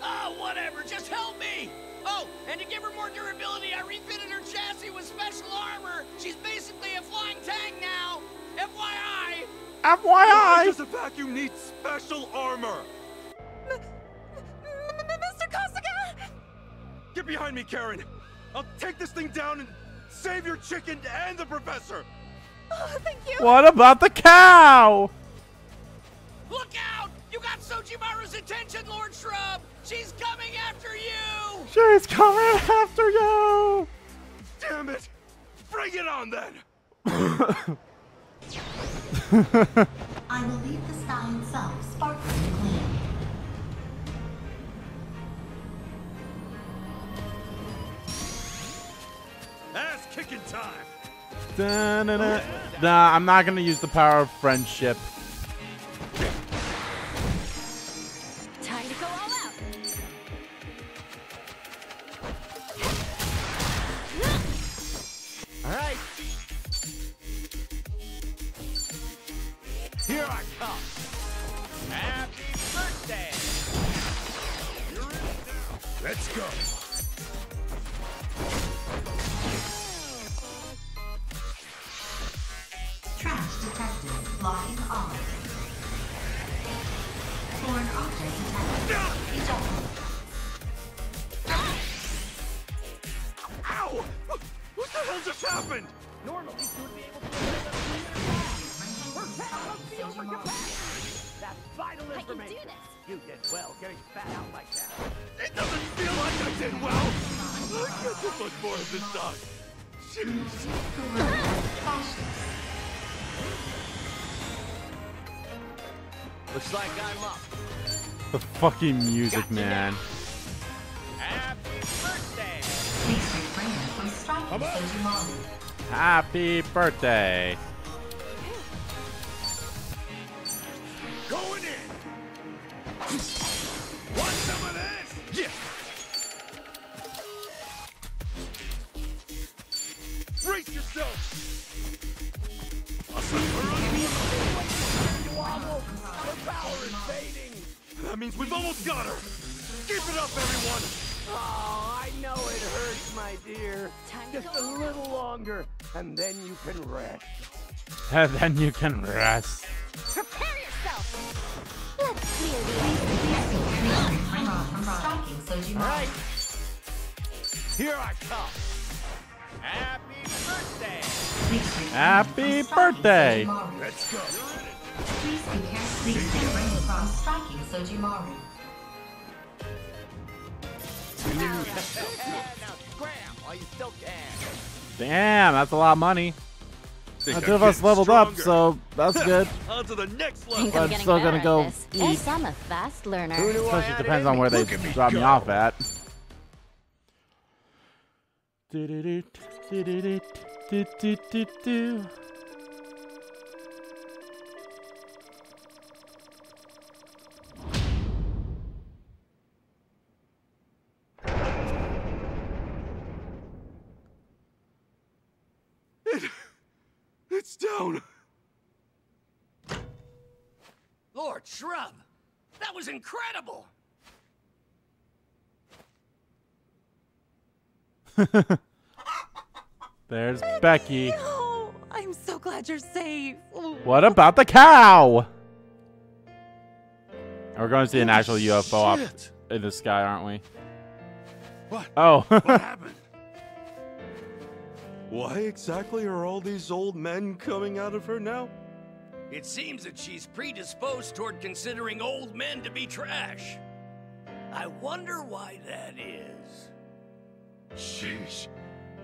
Oh, whatever. Just help me! Oh, and to give her more durability, I refitted her chassis with special armor. She's basically a flying tank now. F Y I. F Y I. Why does a vacuum need special armor? M M M Mister Kasuga! Get behind me, Karen. I'll take this thing down and save your chicken and the professor. Oh, thank you. What about the cow? Look out! You got Sojimaru's attention, Lord Shrub. She's coming after you! She's coming after you! Damn it! Bring it on then! I believe the sky itself sparkles clean. Ass kicking time! Dun, dun, dun. Nah, I'm not gonna use the power of friendship. Fucking music, gotcha, man. Happy birthday! Happy birthday! Going in! Want some of this? Yeah! Brace yourself! Her power is fading! That means we've almost got her! Keep it up, everyone! Oh, I know it hurts, my dear. Just a little longer, and then you can rest. And then you can rest. Prepare yourself! Let's clear the ice. All right. Here I come. Happy birthday! Happy birthday! Let's go! Please be careful and refrain from striking Sojimaru. Damn, that's a lot of money. Two of us leveled stronger. up, so that's good. On to the next level. But I'm still gonna go eat. I'm a fast learner. Especially depends on where they drop me off at. It's down. Lord Shrub, that was incredible. There's Becky. Oh, I'm so glad you're safe. What about the cow? We're going to see an oh, actual U F O off in the sky, aren't we? What? Oh. What happened? Why exactly are all these old men coming out of her now? It seems that she's predisposed toward considering old men to be trash. I wonder why that is. Sheesh.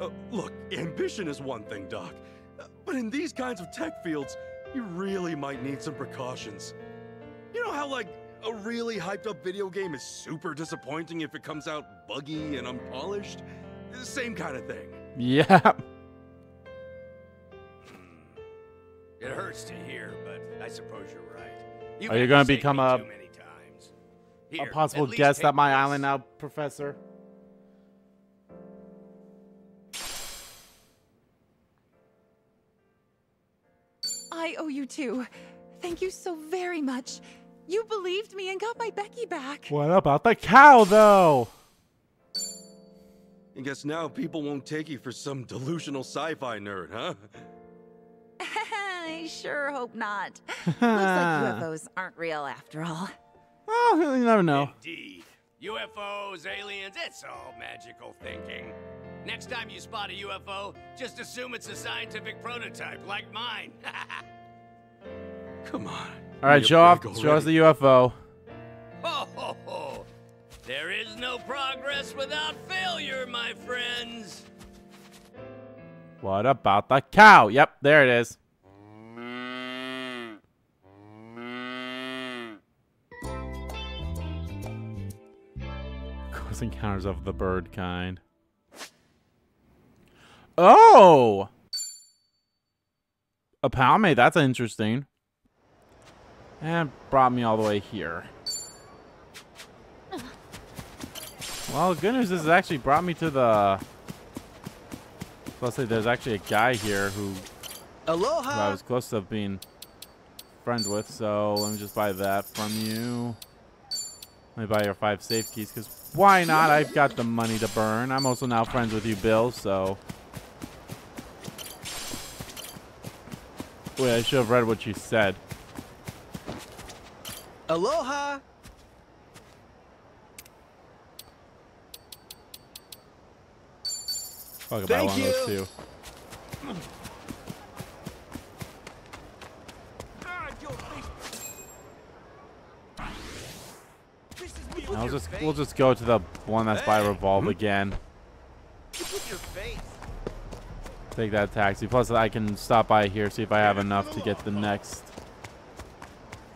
Uh, look, ambition is one thing, Doc. Uh, but in these kinds of tech fields, you really might need some precautions. You know how, like, a really hyped-up video game is super disappointing if it comes out buggy and unpolished? Same kind of thing. Yeah. It hurts to hear, but I suppose you're right. You Are you going to become a, Here, a possible guest at my this. island now, Professor? I owe you two. Thank you so very much. You believed me and got my Becky back. What about the cow, though? I guess now people won't take you for some delusional sci-fi nerd, huh? I sure hope not. Looks like U F Os aren't real after all. Well, you never know. Indeed. U F Os, aliens, it's all magical thinking. Next time you spot a U F O, just assume it's a scientific prototype like mine. Come on. All right, show off. Show us the U F O. Ho, ho, ho. There is no progress without failure, my friends. What about the cow? Yep, there it is. Close encounters of the bird kind. Oh! A palmate, that's interesting. And brought me all the way here. Well, good news is it actually brought me to the... Let's say there's actually a guy here who, Aloha. who I was close to being friend with, so let me just buy that from you. Let me buy your five safe keys, because why not? I've got the money to burn. I'm also now friends with you, Bill, so... Wait, I should have read what you said. Aloha! I'll buy one of those too. I'll just we'll just go to the one that's by Revolve again. Take that taxi. Plus I can stop by here, see if I have enough to get the next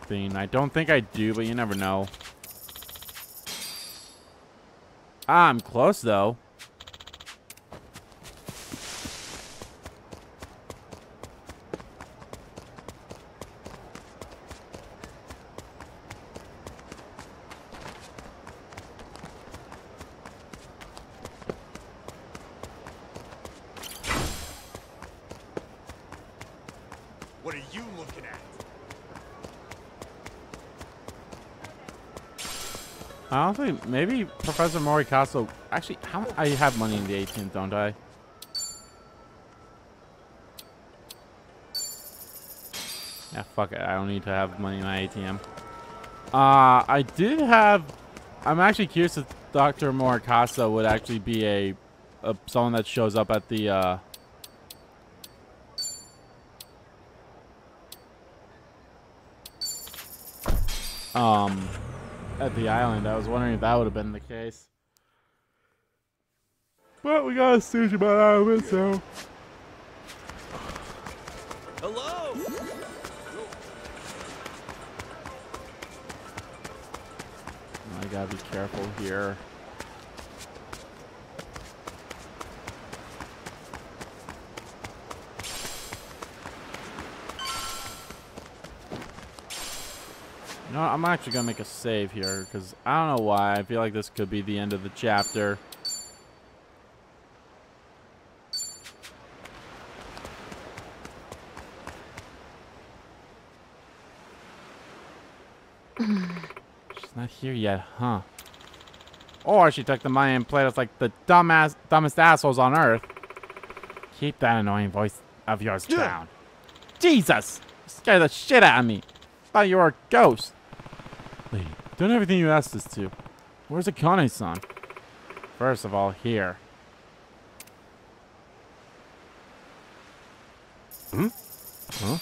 thing. I don't think I do, but you never know. Ah, I'm close though. I don't think, maybe Professor Morikasu, actually, how, I have money in the eighteenth, don't I? Yeah, fuck it, I don't need to have money in my A T M. Uh, I did have, I'm actually curious if Doctor Morikasu would actually be a uh, someone that shows up at the uh, um at the island. I was wondering if that would have been the case, but we got a Sujimon out of it, so. Hello. I gotta be careful here. You know what, I'm actually gonna make a save here because I don't know why. I feel like this could be the end of the chapter. Not here yet, huh? Or she took the money and played us like the dumbass, dumbest assholes on earth. Keep that annoying voice of yours down. Jesus! You scared the shit out of me. Thought you were a ghost. Lady, don't everything you asked us to. Where's Akane-san? First of all, here. Hmm? Huh?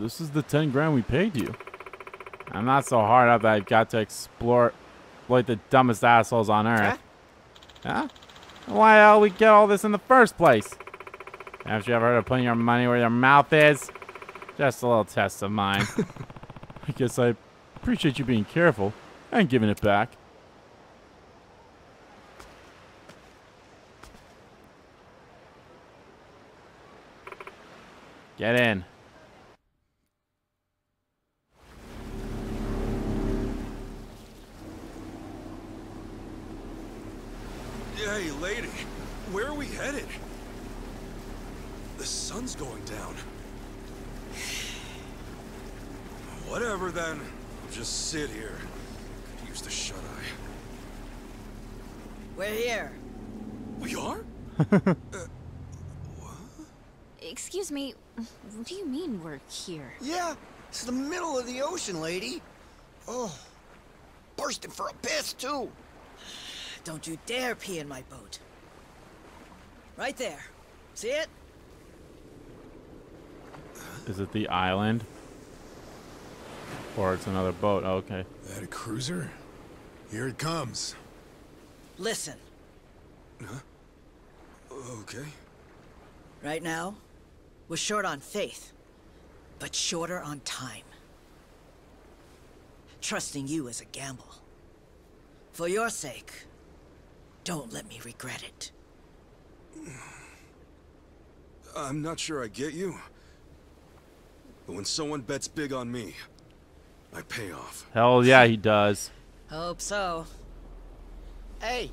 This is the ten grand we paid you. I'm not so hard up that I've got to explore like the dumbest assholes on earth. Huh? Why hell we get all this in the first place? Haven't you ever heard of putting your money where your mouth is? Just a little test of mine. I guess I appreciate you being careful and giving it back. Get in. Hey, lady, where are we headed? The sun's going down. Whatever, then. I'll just sit here. Could use the shut eye. We're here. We are? uh, what? Excuse me, what do you mean we're here? Yeah, it's the middle of the ocean, lady. Oh, bursting for a piss, too. Don't you dare pee in my boat. Right there. See it? Is it the island? Or it's another boat. Oh, okay. Is that a cruiser? Here it comes. Listen. Huh? Okay. Right now, we're short on faith, but shorter on time. Trusting you is a gamble. For your sake. Don't let me regret it. I'm not sure I get you. But when someone bets big on me, I pay off. Hell yeah, he does. Hope so. Hey,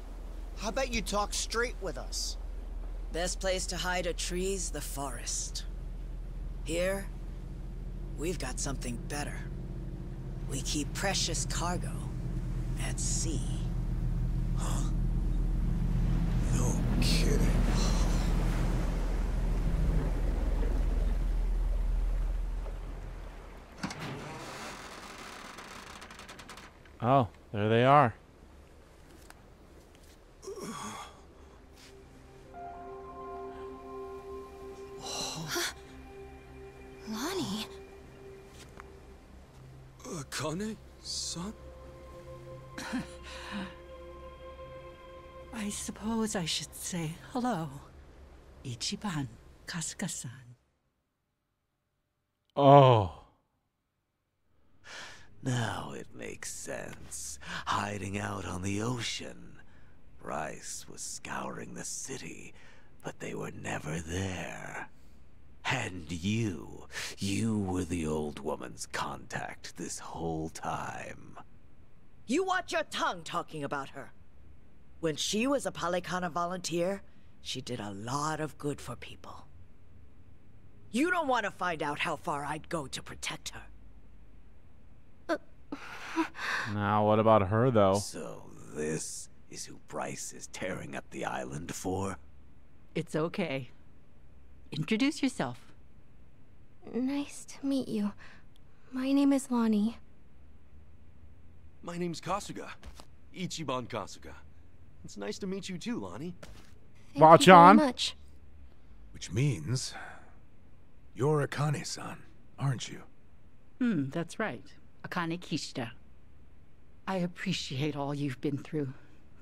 how about you talk straight with us? Best place to hide are trees, the forest. Here, we've got something better. We keep precious cargo at sea. Huh? No kidding. Oh, there they are. Huh? Lonnie? Akane-san? I suppose I should say hello, Ichiban Kasuga-san. Oh. Now it makes sense. Hiding out on the ocean. Rice was scouring the city, but they were never there. And you, you were the old woman's contact this whole time. You watch your tongue talking about her. When she was a Polycona volunteer, she did a lot of good for people. You don't want to find out how far I'd go to protect her. Uh, now, what about her, though? So this is who Bryce is tearing up the island for? It's okay. Introduce yourself. Nice to meet you. My name is Lonnie. My name's Kasuga. Ichiban Kasuga. It's nice to meet you too, Lonnie. Watch on. Much. Which means you're Akane-san, aren't you? Hmm, that's right. Akane Kishida. I appreciate all you've been through.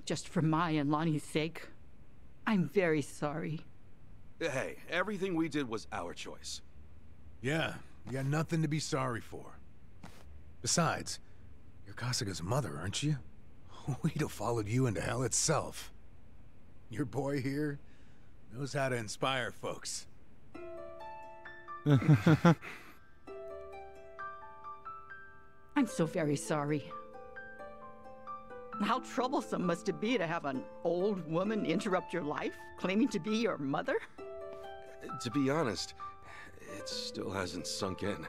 Just for my and Lonnie's sake. I'm very sorry. Hey, everything we did was our choice. Yeah, you got nothing to be sorry for. Besides, you're Kasuga's mother, aren't you? We'd have followed you into hell itself. Your boy here knows how to inspire folks. I'm so very sorry. How troublesome must it be to have an old woman interrupt your life, claiming to be your mother? To be honest, it still hasn't sunk in.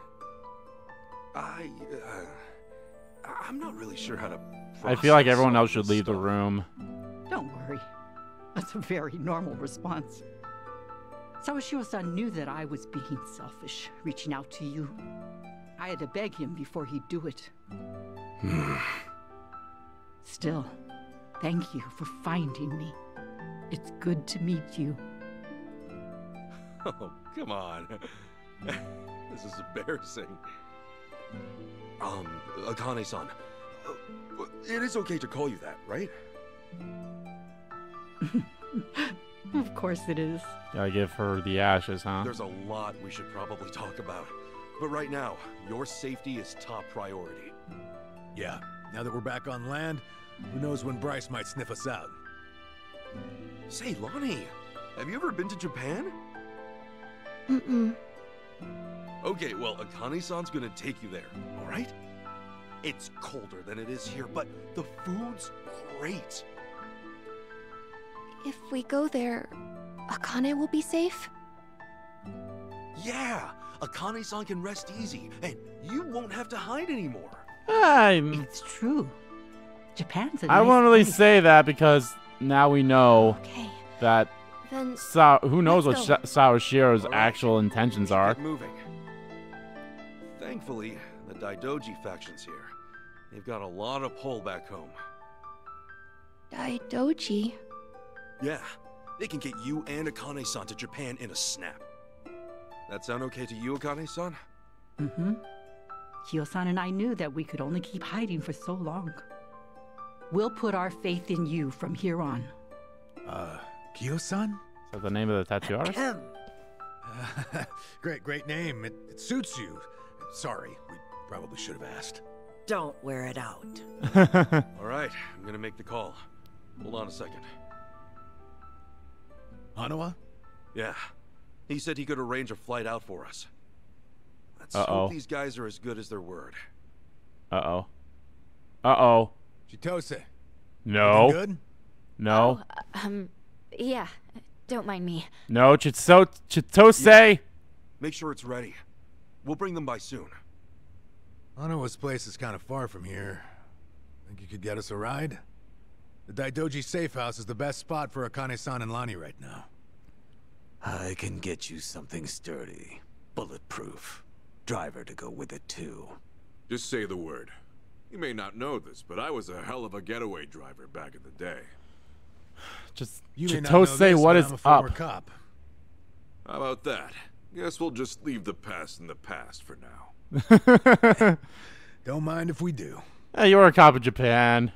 I... Uh, I'm not really sure how to... I feel like everyone else should leave the room. Don't worry. That's a very normal response. Sawashiro-san knew that I was being selfish, reaching out to you. I had to beg him before he'd do it. Still, thank you for finding me. It's good to meet you. Oh, come on. This is embarrassing. Um, Akane-san, it is okay to call you that, right? Of course it is. Gotta give her the ashes, huh? There's a lot we should probably talk about. But right now, your safety is top priority. Yeah, now that we're back on land, who knows when Bryce might sniff us out. Say, Lonnie, have you ever been to Japan? Mm-mm. Okay, well, Akane-san's gonna take you there, all right? It's colder than it is here, but the food's great. If we go there, Akane will be safe? Yeah! Akane-san can rest easy, and you won't have to hide anymore. I'm... It's true. Japan's a nice I won't really place. Say that because now we know okay. that... Then Sa who knows what Sawashiro's right. actual intentions are. Moving. Thankfully, the Daidoji faction's here. They've got a lot of pull back home. Daidoji? Yeah, they can get you and Akane-san to Japan in a snap. That sound okay to you, Akane-san? Mm-hmm. Kyo-san and I knew that we could only keep hiding for so long. We'll put our faith in you from here on. Uh, Kyo-san? Is that the name of the tattoo artist? Uh, great, great name. It, it suits you. Sorry, we probably should have asked. Don't wear it out. All right, I'm gonna make the call. Hold on a second. Hanawa? Yeah. He said he could arrange a flight out for us. Let's uh -oh. hope these guys are as good as their word. Uh-oh. Uh-oh. Chitose. No. Good? No. Oh, um, yeah. Don't mind me. No, Chitso Chitose! Yeah. Make sure it's ready. We'll bring them by soon. Hanawa's place is kind of far from here. Think you could get us a ride? The Daidoji safe house is the best spot for Akane-san and Lonnie right now. I can get you something sturdy, bulletproof, driver to go with it too. Just say the word. You may not know this, but I was a hell of a getaway driver back in the day. Just you Chitose, this, what is up? Cop. How about that? Guess we'll just leave the past in the past for now. Don't mind if we do. Hey, you're a cop of Japan.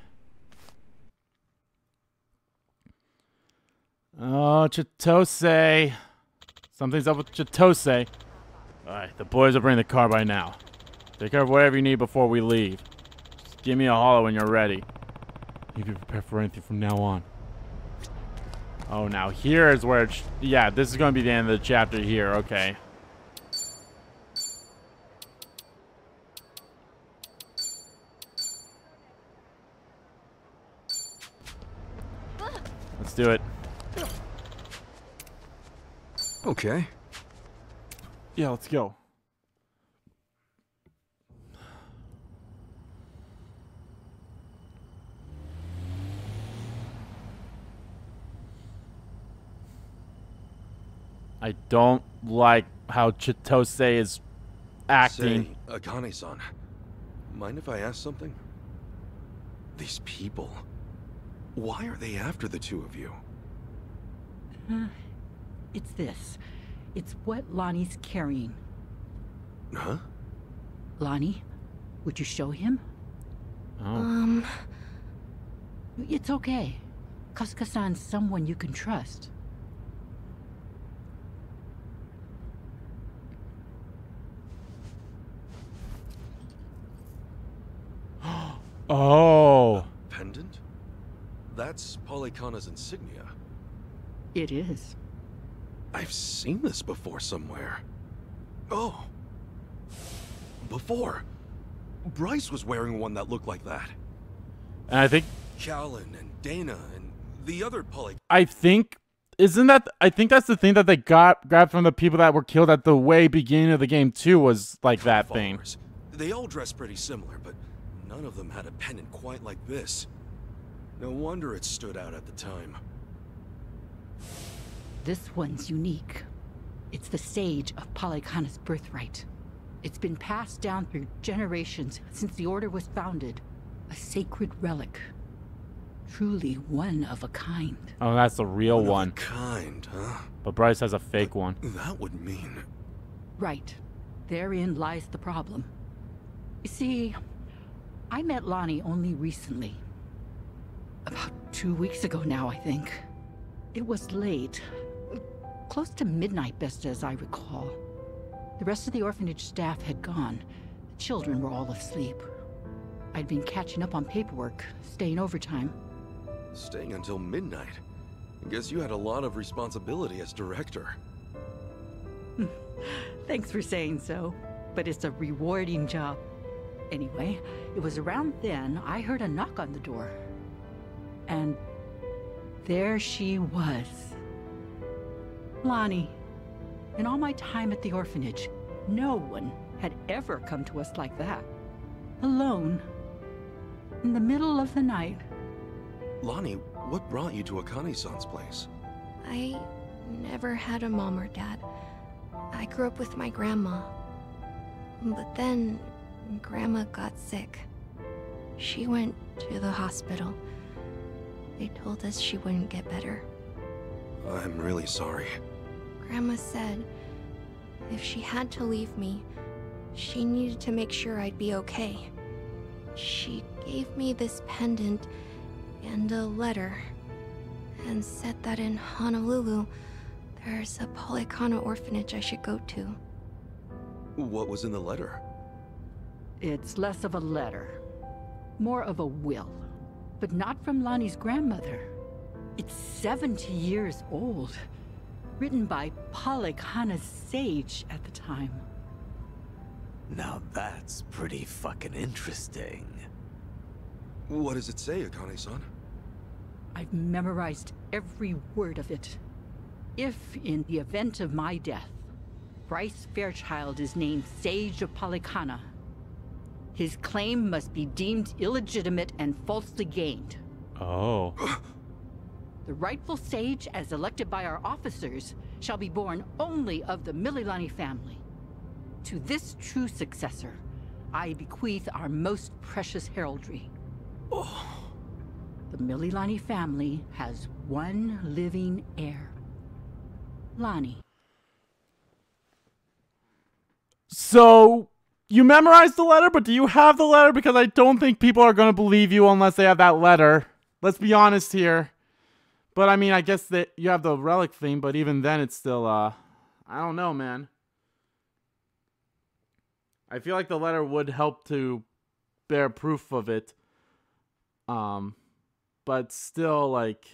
Oh, Chitose. Something's up with Chitose. Alright, the boys will bring the car by now. Take care of whatever you need before we leave. Just give me a holler when you're ready. You be prepared for anything from now on. Oh, now here is where... It's, yeah, this is going to be the end of the chapter here. Okay. Let's do it. Okay. Yeah, let's go. I don't like how Chitose is acting. Say, Akane-san, mind if I ask something? These people, why are they after the two of you? Uh, it's this. It's what Lonnie's carrying. Huh? Lonnie, would you show him? Oh. Um... It's okay. Kasuga-san's someone you can trust. Oh. A pendant? That's Polycona's insignia. It is. I've seen this before somewhere. Oh. Before. Bryce was wearing one that looked like that. And I think Callan and Dana and the other Polycona. I think isn't that I think that's the thing that they got grabbed from the people that were killed at the way beginning of the game too, was like that thing. They all dress pretty similar, but none of them had a pendant quite like this. No wonder it stood out at the time. This one's unique. It's the sage of Polycona's birthright. It's been passed down through generations since the order was founded. A sacred relic. Truly one of a kind. Oh, that's the real one. One of a kind, huh? But Bryce has a fake one. That would mean... Right. Therein lies the problem. You see, I met Lonnie only recently. About two weeks ago now, I think. It was late. Close to midnight, best as I recall. The rest of the orphanage staff had gone. The children were all asleep. I'd been catching up on paperwork, staying overtime. Staying until midnight? I guess you had a lot of responsibility as director. Thanks for saying so, but it's a rewarding job. Anyway, it was around then I heard a knock on the door. And there she was. Lonnie. In all my time at the orphanage, no one had ever come to us like that. Alone. In the middle of the night. Lonnie, what brought you to Akane-san's place? I never had a mom or dad. I grew up with my grandma. But then... Grandma got sick. She went to the hospital. They told us she wouldn't get better. I'm really sorry. Grandma said if she had to leave me, she needed to make sure I'd be okay. She gave me this pendant and a letter and said that in Honolulu, there's a Polycona orphanage I should go to. What was in the letter? It's less of a letter, more of a will, but not from Lonnie's grandmother. It's seventy years old, written by Polycona's sage at the time. Now that's pretty fucking interesting. What does it say, Akane-san? I've memorized every word of it. If, in the event of my death, Bryce Fairchild is named Sage of Polycona, his claim must be deemed illegitimate and falsely gained. Oh. The rightful sage, as elected by our officers, shall be born only of the Mililani family. To this true successor, I bequeath our most precious heraldry. Oh. The Mililani family has one living heir. Lonnie. So... you memorized the letter, but do you have the letter? Because I don't think people are going to believe you unless they have that letter. Let's be honest here. But I mean, I guess that you have the relic thing, but even then it's still, uh, I don't know, man. I feel like the letter would help to bear proof of it. Um, but still, like...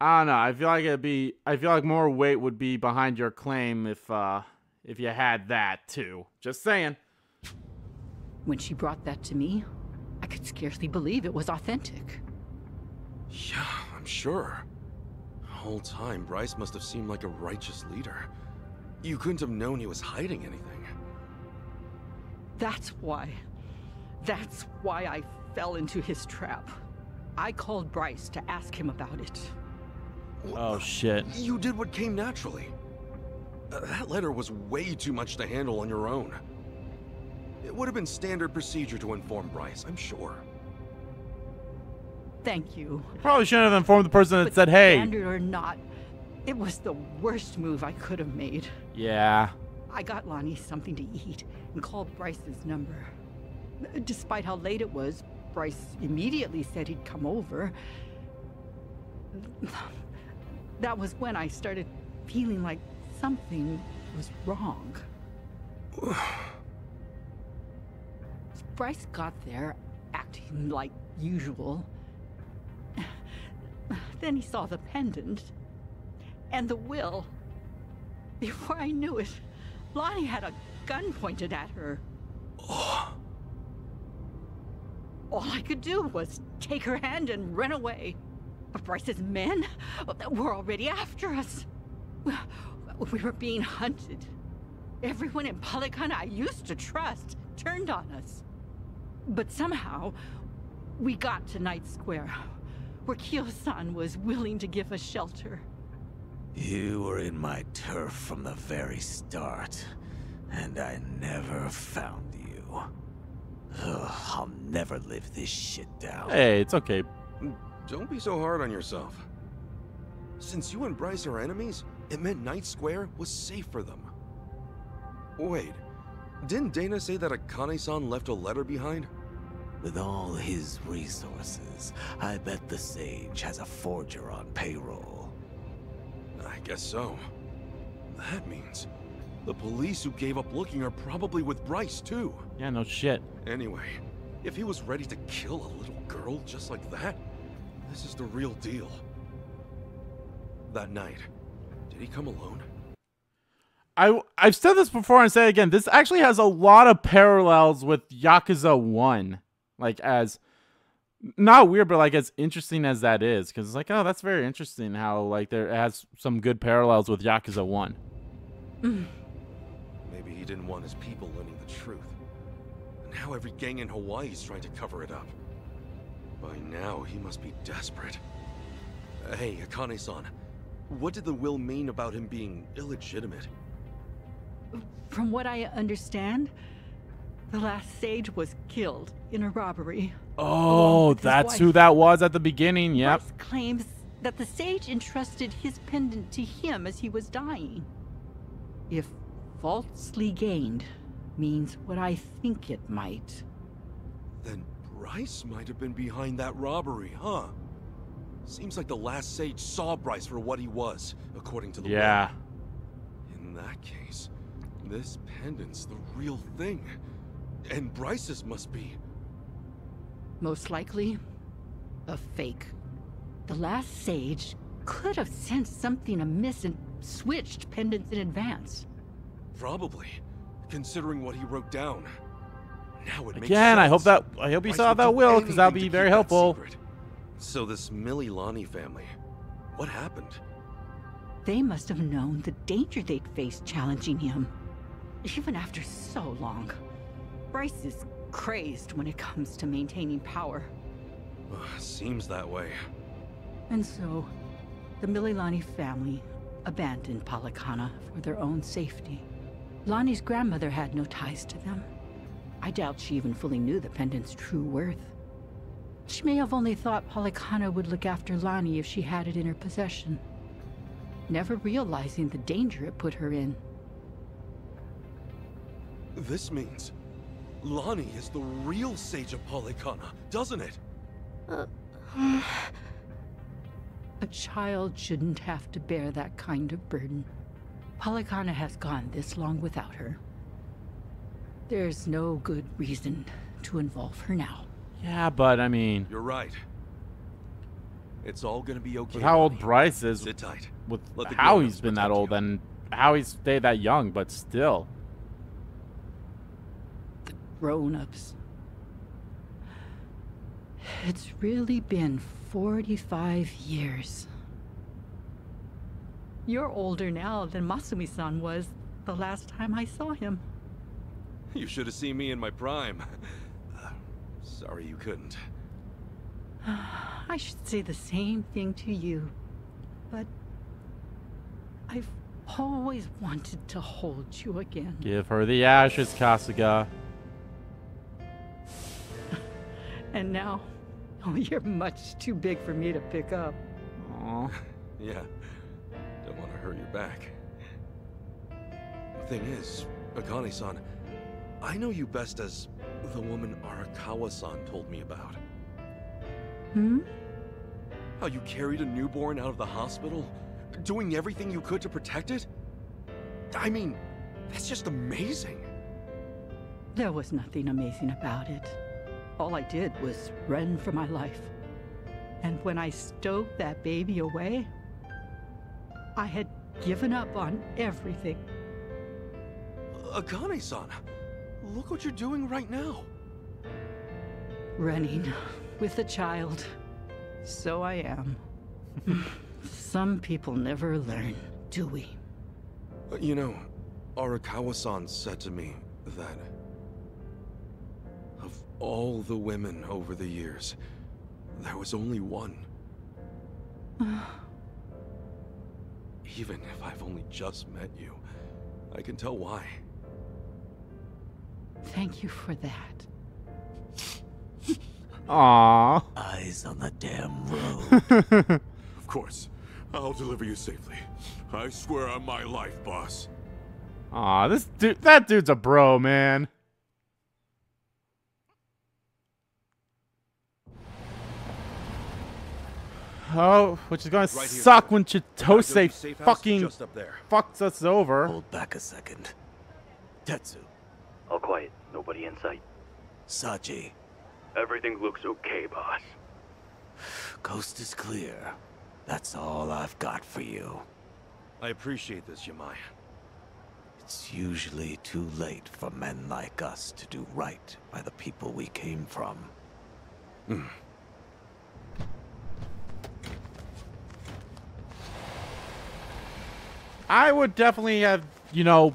I don't know. I feel like it'd be. I feel like more weight would be behind your claim if, uh, if you had that too. Just saying. When she brought that to me, I could scarcely believe it was authentic. Yeah, I'm sure. The whole time, Bryce must have seemed like a righteous leader. You couldn't have known he was hiding anything. That's why. That's why I fell into his trap. I called Bryce to ask him about it. Oh shit. You did what came naturally. Uh, that letter was way too much to handle on your own. It would have been standard procedure to inform Bryce, I'm sure. Thank you. You probably shouldn't have informed the person that but said, hey. Standard or not, it was the worst move I could have made. Yeah. I got Lonnie something to eat and called Bryce's number. Despite how late it was, Bryce immediately said he'd come over. That was when I started feeling like something was wrong. Bryce got there, acting like usual. Then he saw the pendant and the will. Before I knew it, Lonnie had a gun pointed at her. Oh. All I could do was take her hand and run away. But Bryce's men were already after us. We were being hunted. Everyone in Polycona I used to trust turned on us. But somehow, we got to Night Square, where Kyo-san was willing to give us shelter. You were in my turf from the very start, and I never found you. Ugh, I'll never live this shit down. Hey, it's okay. Don't be so hard on yourself. Since you and Bryce are enemies, it meant Night Square was safe for them. Wait, didn't Dana say that Akane-san left a letter behind? With all his resources, I bet the sage has a forger on payroll. I guess so. That means the police who gave up looking are probably with Bryce, too. Yeah, no shit. Anyway, if he was ready to kill a little girl just like that, this is the real deal. That night, did he come alone? I, I've said this before and say it again. This actually has a lot of parallels with Yakuza one. Like, as not weird, but like as interesting as that is, because it's like, oh, that's very interesting how like there it has some good parallels with Yakuza one. Maybe he didn't want his people learning the truth. And now every gang in Hawaii is trying to cover it up. By now, he must be desperate. Hey, Akane-san, what did the will mean about him being illegitimate? From what I understand, the last sage was killed in a robbery. Oh, that's who that was at the beginning, yep. Bryce claims that the sage entrusted his pendant to him as he was dying. If falsely gained means what I think it might. Then Bryce might have been behind that robbery, huh? Seems like the last sage saw Bryce for what he was, according to the yeah. will. In that case, this pendant's the real thing. And Bryce's must be. Most likely, a fake. The last sage could have sensed something amiss and switched pendants in advance. Probably, considering what he wrote down. Now it makes Again, sense. I hope that I hope you Bryce saw that will, because that'll be very helpful. Secret. So this Mililani family, what happened? They must have known the danger they'd faced challenging him, even after so long. Bryce is crazed when it comes to maintaining power. Uh, seems that way. And so, the Mililani family abandoned Polycona for their own safety. Lonnie's grandmother had no ties to them. I doubt she even fully knew the pendant's true worth. She may have only thought Polycona would look after Lonnie if she had it in her possession, never realizing the danger it put her in. This means Lonnie is the real sage of Polycona, doesn't it? Uh, a child shouldn't have to bear that kind of burden. Polycona has gone this long without her. There's no good reason to involve her now. Yeah, but I mean... You're right. It's all gonna be okay. With how old Bryce is, sit tight. With how he's been that old, you. and how he's stayed that young, but still. The grown-ups. It's really been forty-five years. You're older now than Masumi-san was the last time I saw him. You should have seen me in my prime. Uh, sorry you couldn't. I should say the same thing to you, but I've always wanted to hold you again. Give her the ashes, Kasuga. And now Oh, you're much too big for me to pick up. Aww. Yeah. Don't want to hurt your back. The thing is, Akane-san, I know you best as the woman Arakawa-san told me about. Hmm? How you carried a newborn out of the hospital, doing everything you could to protect it? I mean, that's just amazing. There was nothing amazing about it. All I did was run for my life. And when I stowed that baby away, I had given up on everything. Akane-san, look what you're doing right now. Running with a child. So I am. Some people never learn, do we? You know, Arakawa-san said to me that of all the women over the years, there was only one. Even if I've only just met you, I can tell why. Thank you for that. Aww. Eyes on the damn road. Of course. I'll deliver you safely. I swear on my life, boss. Aw, this dude, that dude's a bro, man. Oh, which is gonna right suck here, when Chitose fucking fucks us over. Hold back a second. Tetsu. All quiet. Nobody in sight. Sachi. Everything looks okay, boss. Coast is clear. That's all I've got for you. I appreciate this, Yamaya. It's usually too late for men like us to do right by the people we came from. Mm. I would definitely have, you know,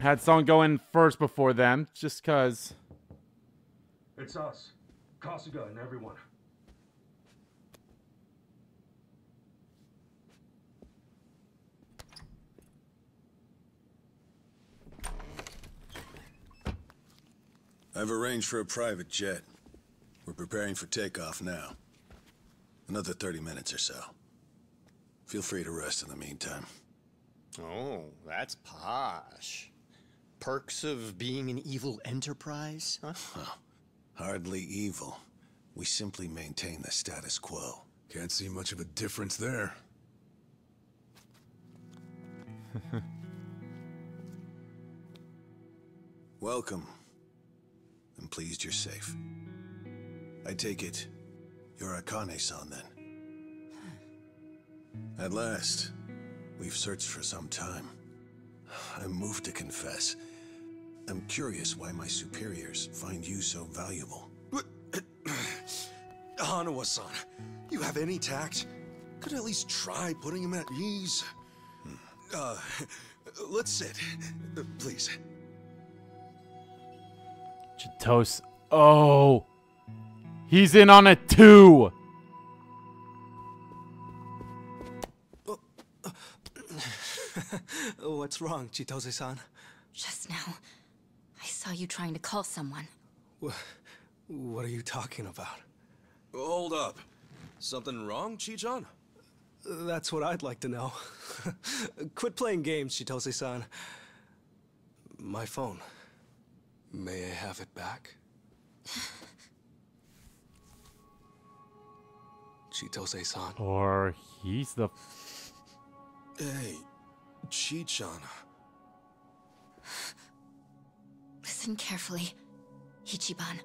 had someone go in first before them, just because. It's us, Kasuga and everyone. I've arranged for a private jet. We're preparing for takeoff now. Another thirty minutes or so. Feel free to rest in the meantime. Oh, that's posh. Perks of being an evil enterprise, huh? Well, hardly evil. We simply maintain the status quo. Can't see much of a difference there. Welcome. I'm pleased you're safe. I take it you're Akane-san, then. At last, we've searched for some time. I'm moved to confess. I'm curious why my superiors find you so valuable. Hanawa-san, you have any tact? Could at least try putting him at ease. Hmm. Uh, let's sit, please. Chitose. Oh, he's in on it too. What's wrong, Chitose-san? Just now, I saw you trying to call someone. Wh what are you talking about? Hold up. Something wrong, Chichan? That's what I'd like to know. Quit playing games, Chitose-san. My phone. May I have it back? Chitose-san. Or he's the... Hey, Chichan. Listen carefully, Ichiban.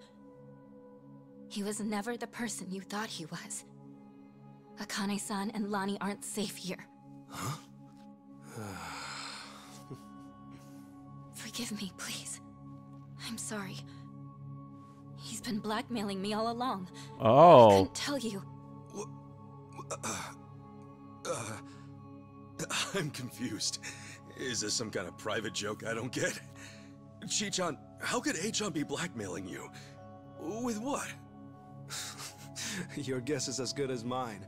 He was never the person you thought he was. Akane-san and Lani aren't safe here. Huh? Forgive me, please. I'm sorry. He's been blackmailing me all along. Oh. I couldn't tell you. Uh, uh, I'm confused. Is this some kind of private joke I don't get? Chichan, how could Achan be blackmailing you? With what? Your guess is as good as mine.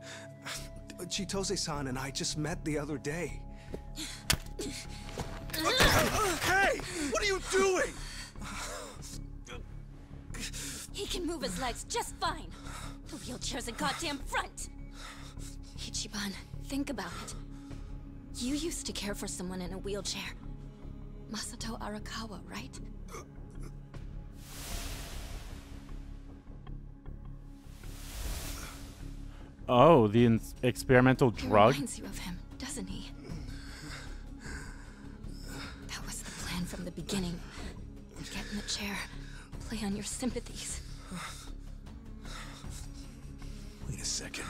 Chitose-san and I just met the other day. Hey! What are you doing? He can move his legs just fine. The wheelchair's a goddamn front. Ichiban, think about it. You used to care for someone in a wheelchair. Masato Arakawa, right? Oh, the in experimental drug? He reminds you of him, doesn't he? That was the plan from the beginning. Get in the chair. Play on your sympathies. Wait a second.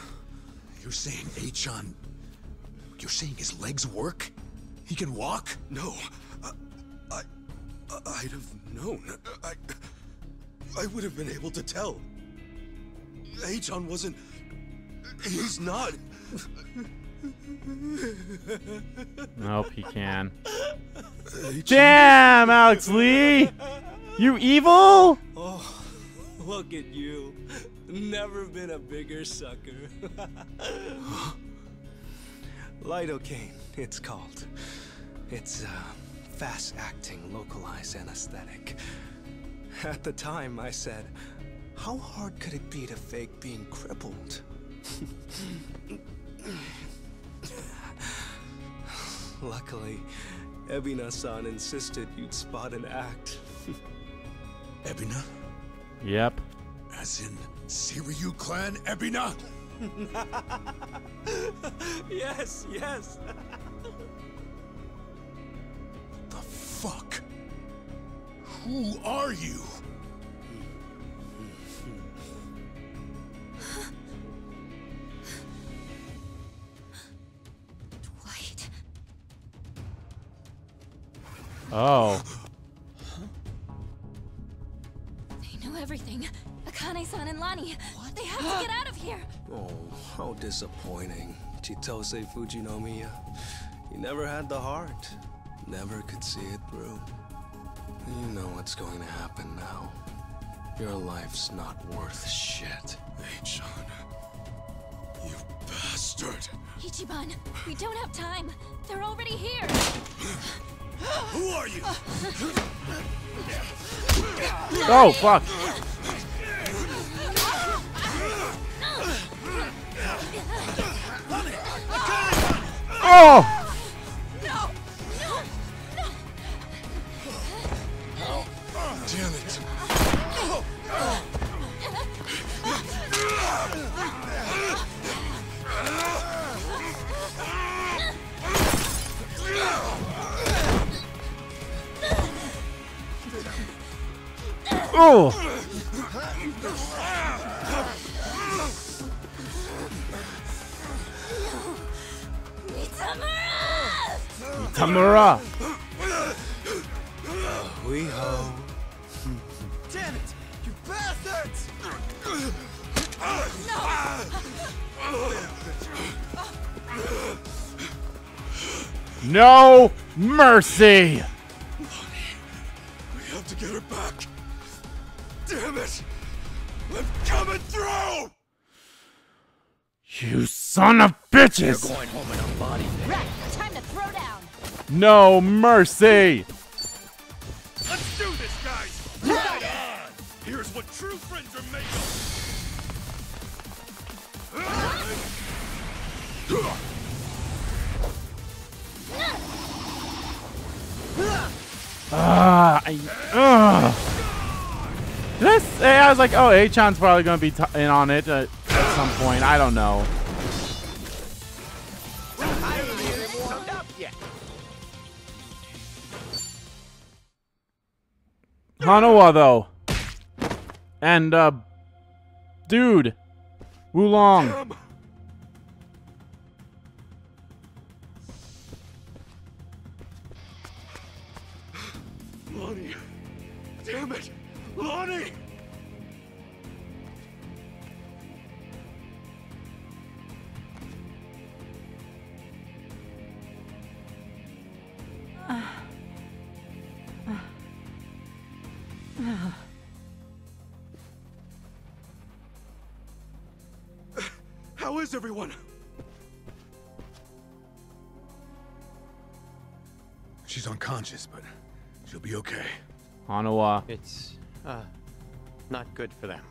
You're saying Achan... You're saying his legs work? He can walk? No. I... I... I'd have known. I... I would have been able to tell. Achan wasn't... He's not. Nope, he can. Damn, Alex Lee! You evil! Oh, look at you. Never been a bigger sucker. Lidocaine, it's called. It's a fast-acting, localized anesthetic. At the time, I said, how hard could it be to fake being crippled? Luckily, Ebina-san insisted you'd spot an act. Ebina? Yep. As in Siryu clan Ebina? Yes, yes. The fuck? Who are you? Oh. Huh? They know everything. Akane-san and Lani. What? They have to get out of here. Oh, how disappointing. Chitose Fujinomiya. He never had the heart. Never could see it through. You know what's going to happen now. Your life's not worth shit. Achan. You bastard. Ichiban, we don't have time. They're already here. Who are you? Oh, fuck. Oh! No, no, no. Damn it. Oh! No. Itamura! Itamura! We ho. Damn it! You bastards! No! No mercy! We have to get her back. Damn it! I'm coming through! You son of bitches! You're going home in a body. Right, time to throw down. No mercy! Let's do this, guys! Right on! Here's what true friends are made of! Ah, I. Ah. Did I, say, I was like, oh, Achan's probably going to be t in on it uh, at some point. I don't know. Hanawa, though. And, uh, dude. Wulong. Lonnie. Damn it. Lonnie! Uh, uh, uh. How is everyone? She's unconscious, but she'll be okay. Hanawa. It's... Uh, not good for them.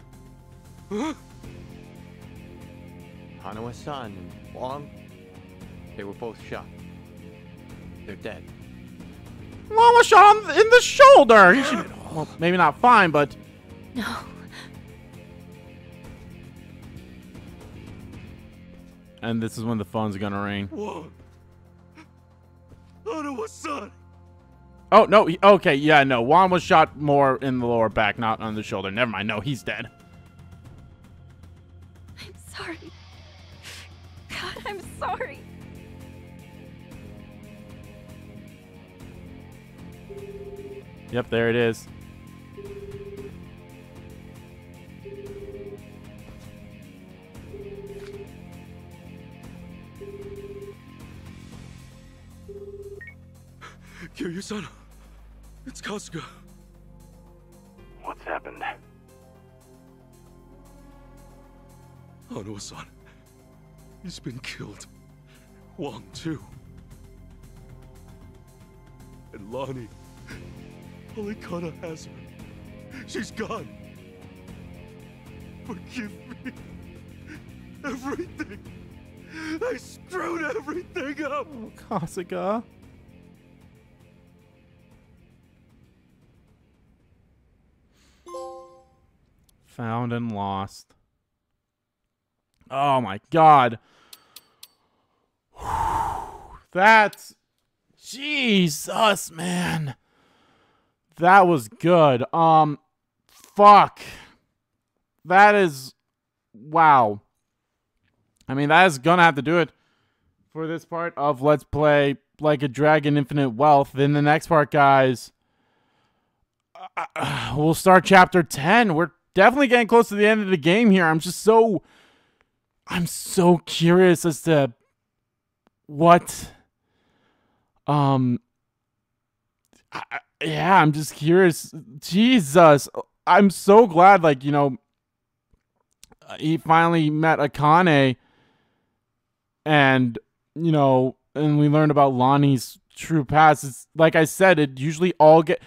Hanawa-san and Wong, they were both shot. They're dead. Wong was shot in the shoulder! He should, well, maybe not fine, but... No. And this is when the phone's gonna ring. Whoa. Hanawa-san! Oh, no. He, okay, yeah, no. Juan was shot more in the lower back, not on the shoulder. Never mind. No, he's dead. I'm sorry. God, I'm sorry. Yep, there it is. Kiryu-san, it's Kasuga. What's happened? Hanawa-san, he's been killed. Wong, too. And Lani, Polycona has her. She's gone. Forgive me. Everything. I screwed everything up. Oh, Kasuga. Found and lost. Oh my god. That's... Jesus, man. That was good. Um, fuck. That is... Wow. I mean, that is gonna have to do it for this part of Let's Play Like a Dragon Infinite Wealth. Then the next part, guys... Uh, we'll start chapter ten. We're definitely getting close to the end of the game here. I'm just so... I'm so curious as to what... Um... I, yeah, I'm just curious. Jesus. I'm so glad, like, you know... He finally met Akane. And, you know... And we learned about Lonnie's true past. It's, like I said, it usually all get...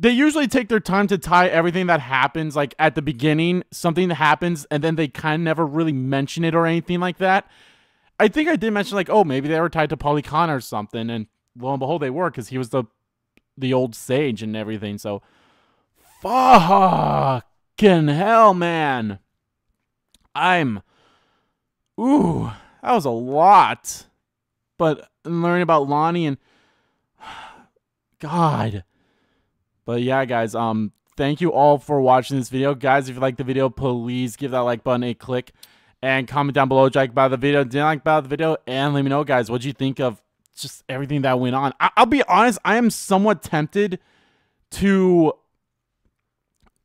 They usually take their time to tie everything that happens, like, at the beginning, something that happens, and then they kind of never really mention it or anything like that. I think I did mention, like, oh, maybe they were tied to Polycona or something, and lo and behold, they were, because he was the the old sage and everything, so... Fucking hell, man! I'm... Ooh, that was a lot. But learning about Lonnie and... God... But yeah, guys, um, thank you all for watching this video. Guys, if you liked the video, please give that like button a click. And comment down below what you like about the video, didn't like about the video. And let me know, guys, what you think of just everything that went on. I I'll be honest, I am somewhat tempted to,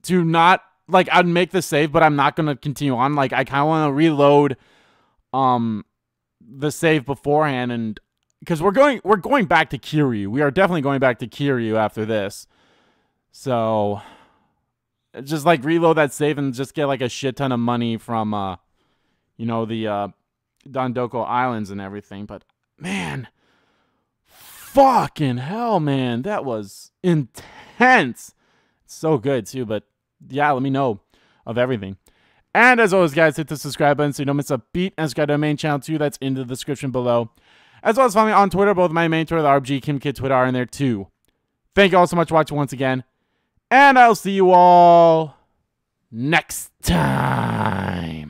to not, like, I'd make the save, but I'm not going to continue on. Like, I kind of want to reload um, the save beforehand. And because we're going, we're going back to Kiryu. We are definitely going back to Kiryu after this. So, just, like, reload that save and just get, like, a shit ton of money from, uh, you know, the uh, Dondoko Islands and everything. But, man, fucking hell, man. That was intense. So good, too. But, yeah, let me know of everything. And, as always, guys, hit the subscribe button so you don't miss a beat. And subscribe to our main channel, too. That's in the description below. As well as follow me on Twitter. Both my main Twitter, the R B G Kingdom Kid Twitter, are in there, too. Thank you all so much for watching once again, and I'll see you all next time.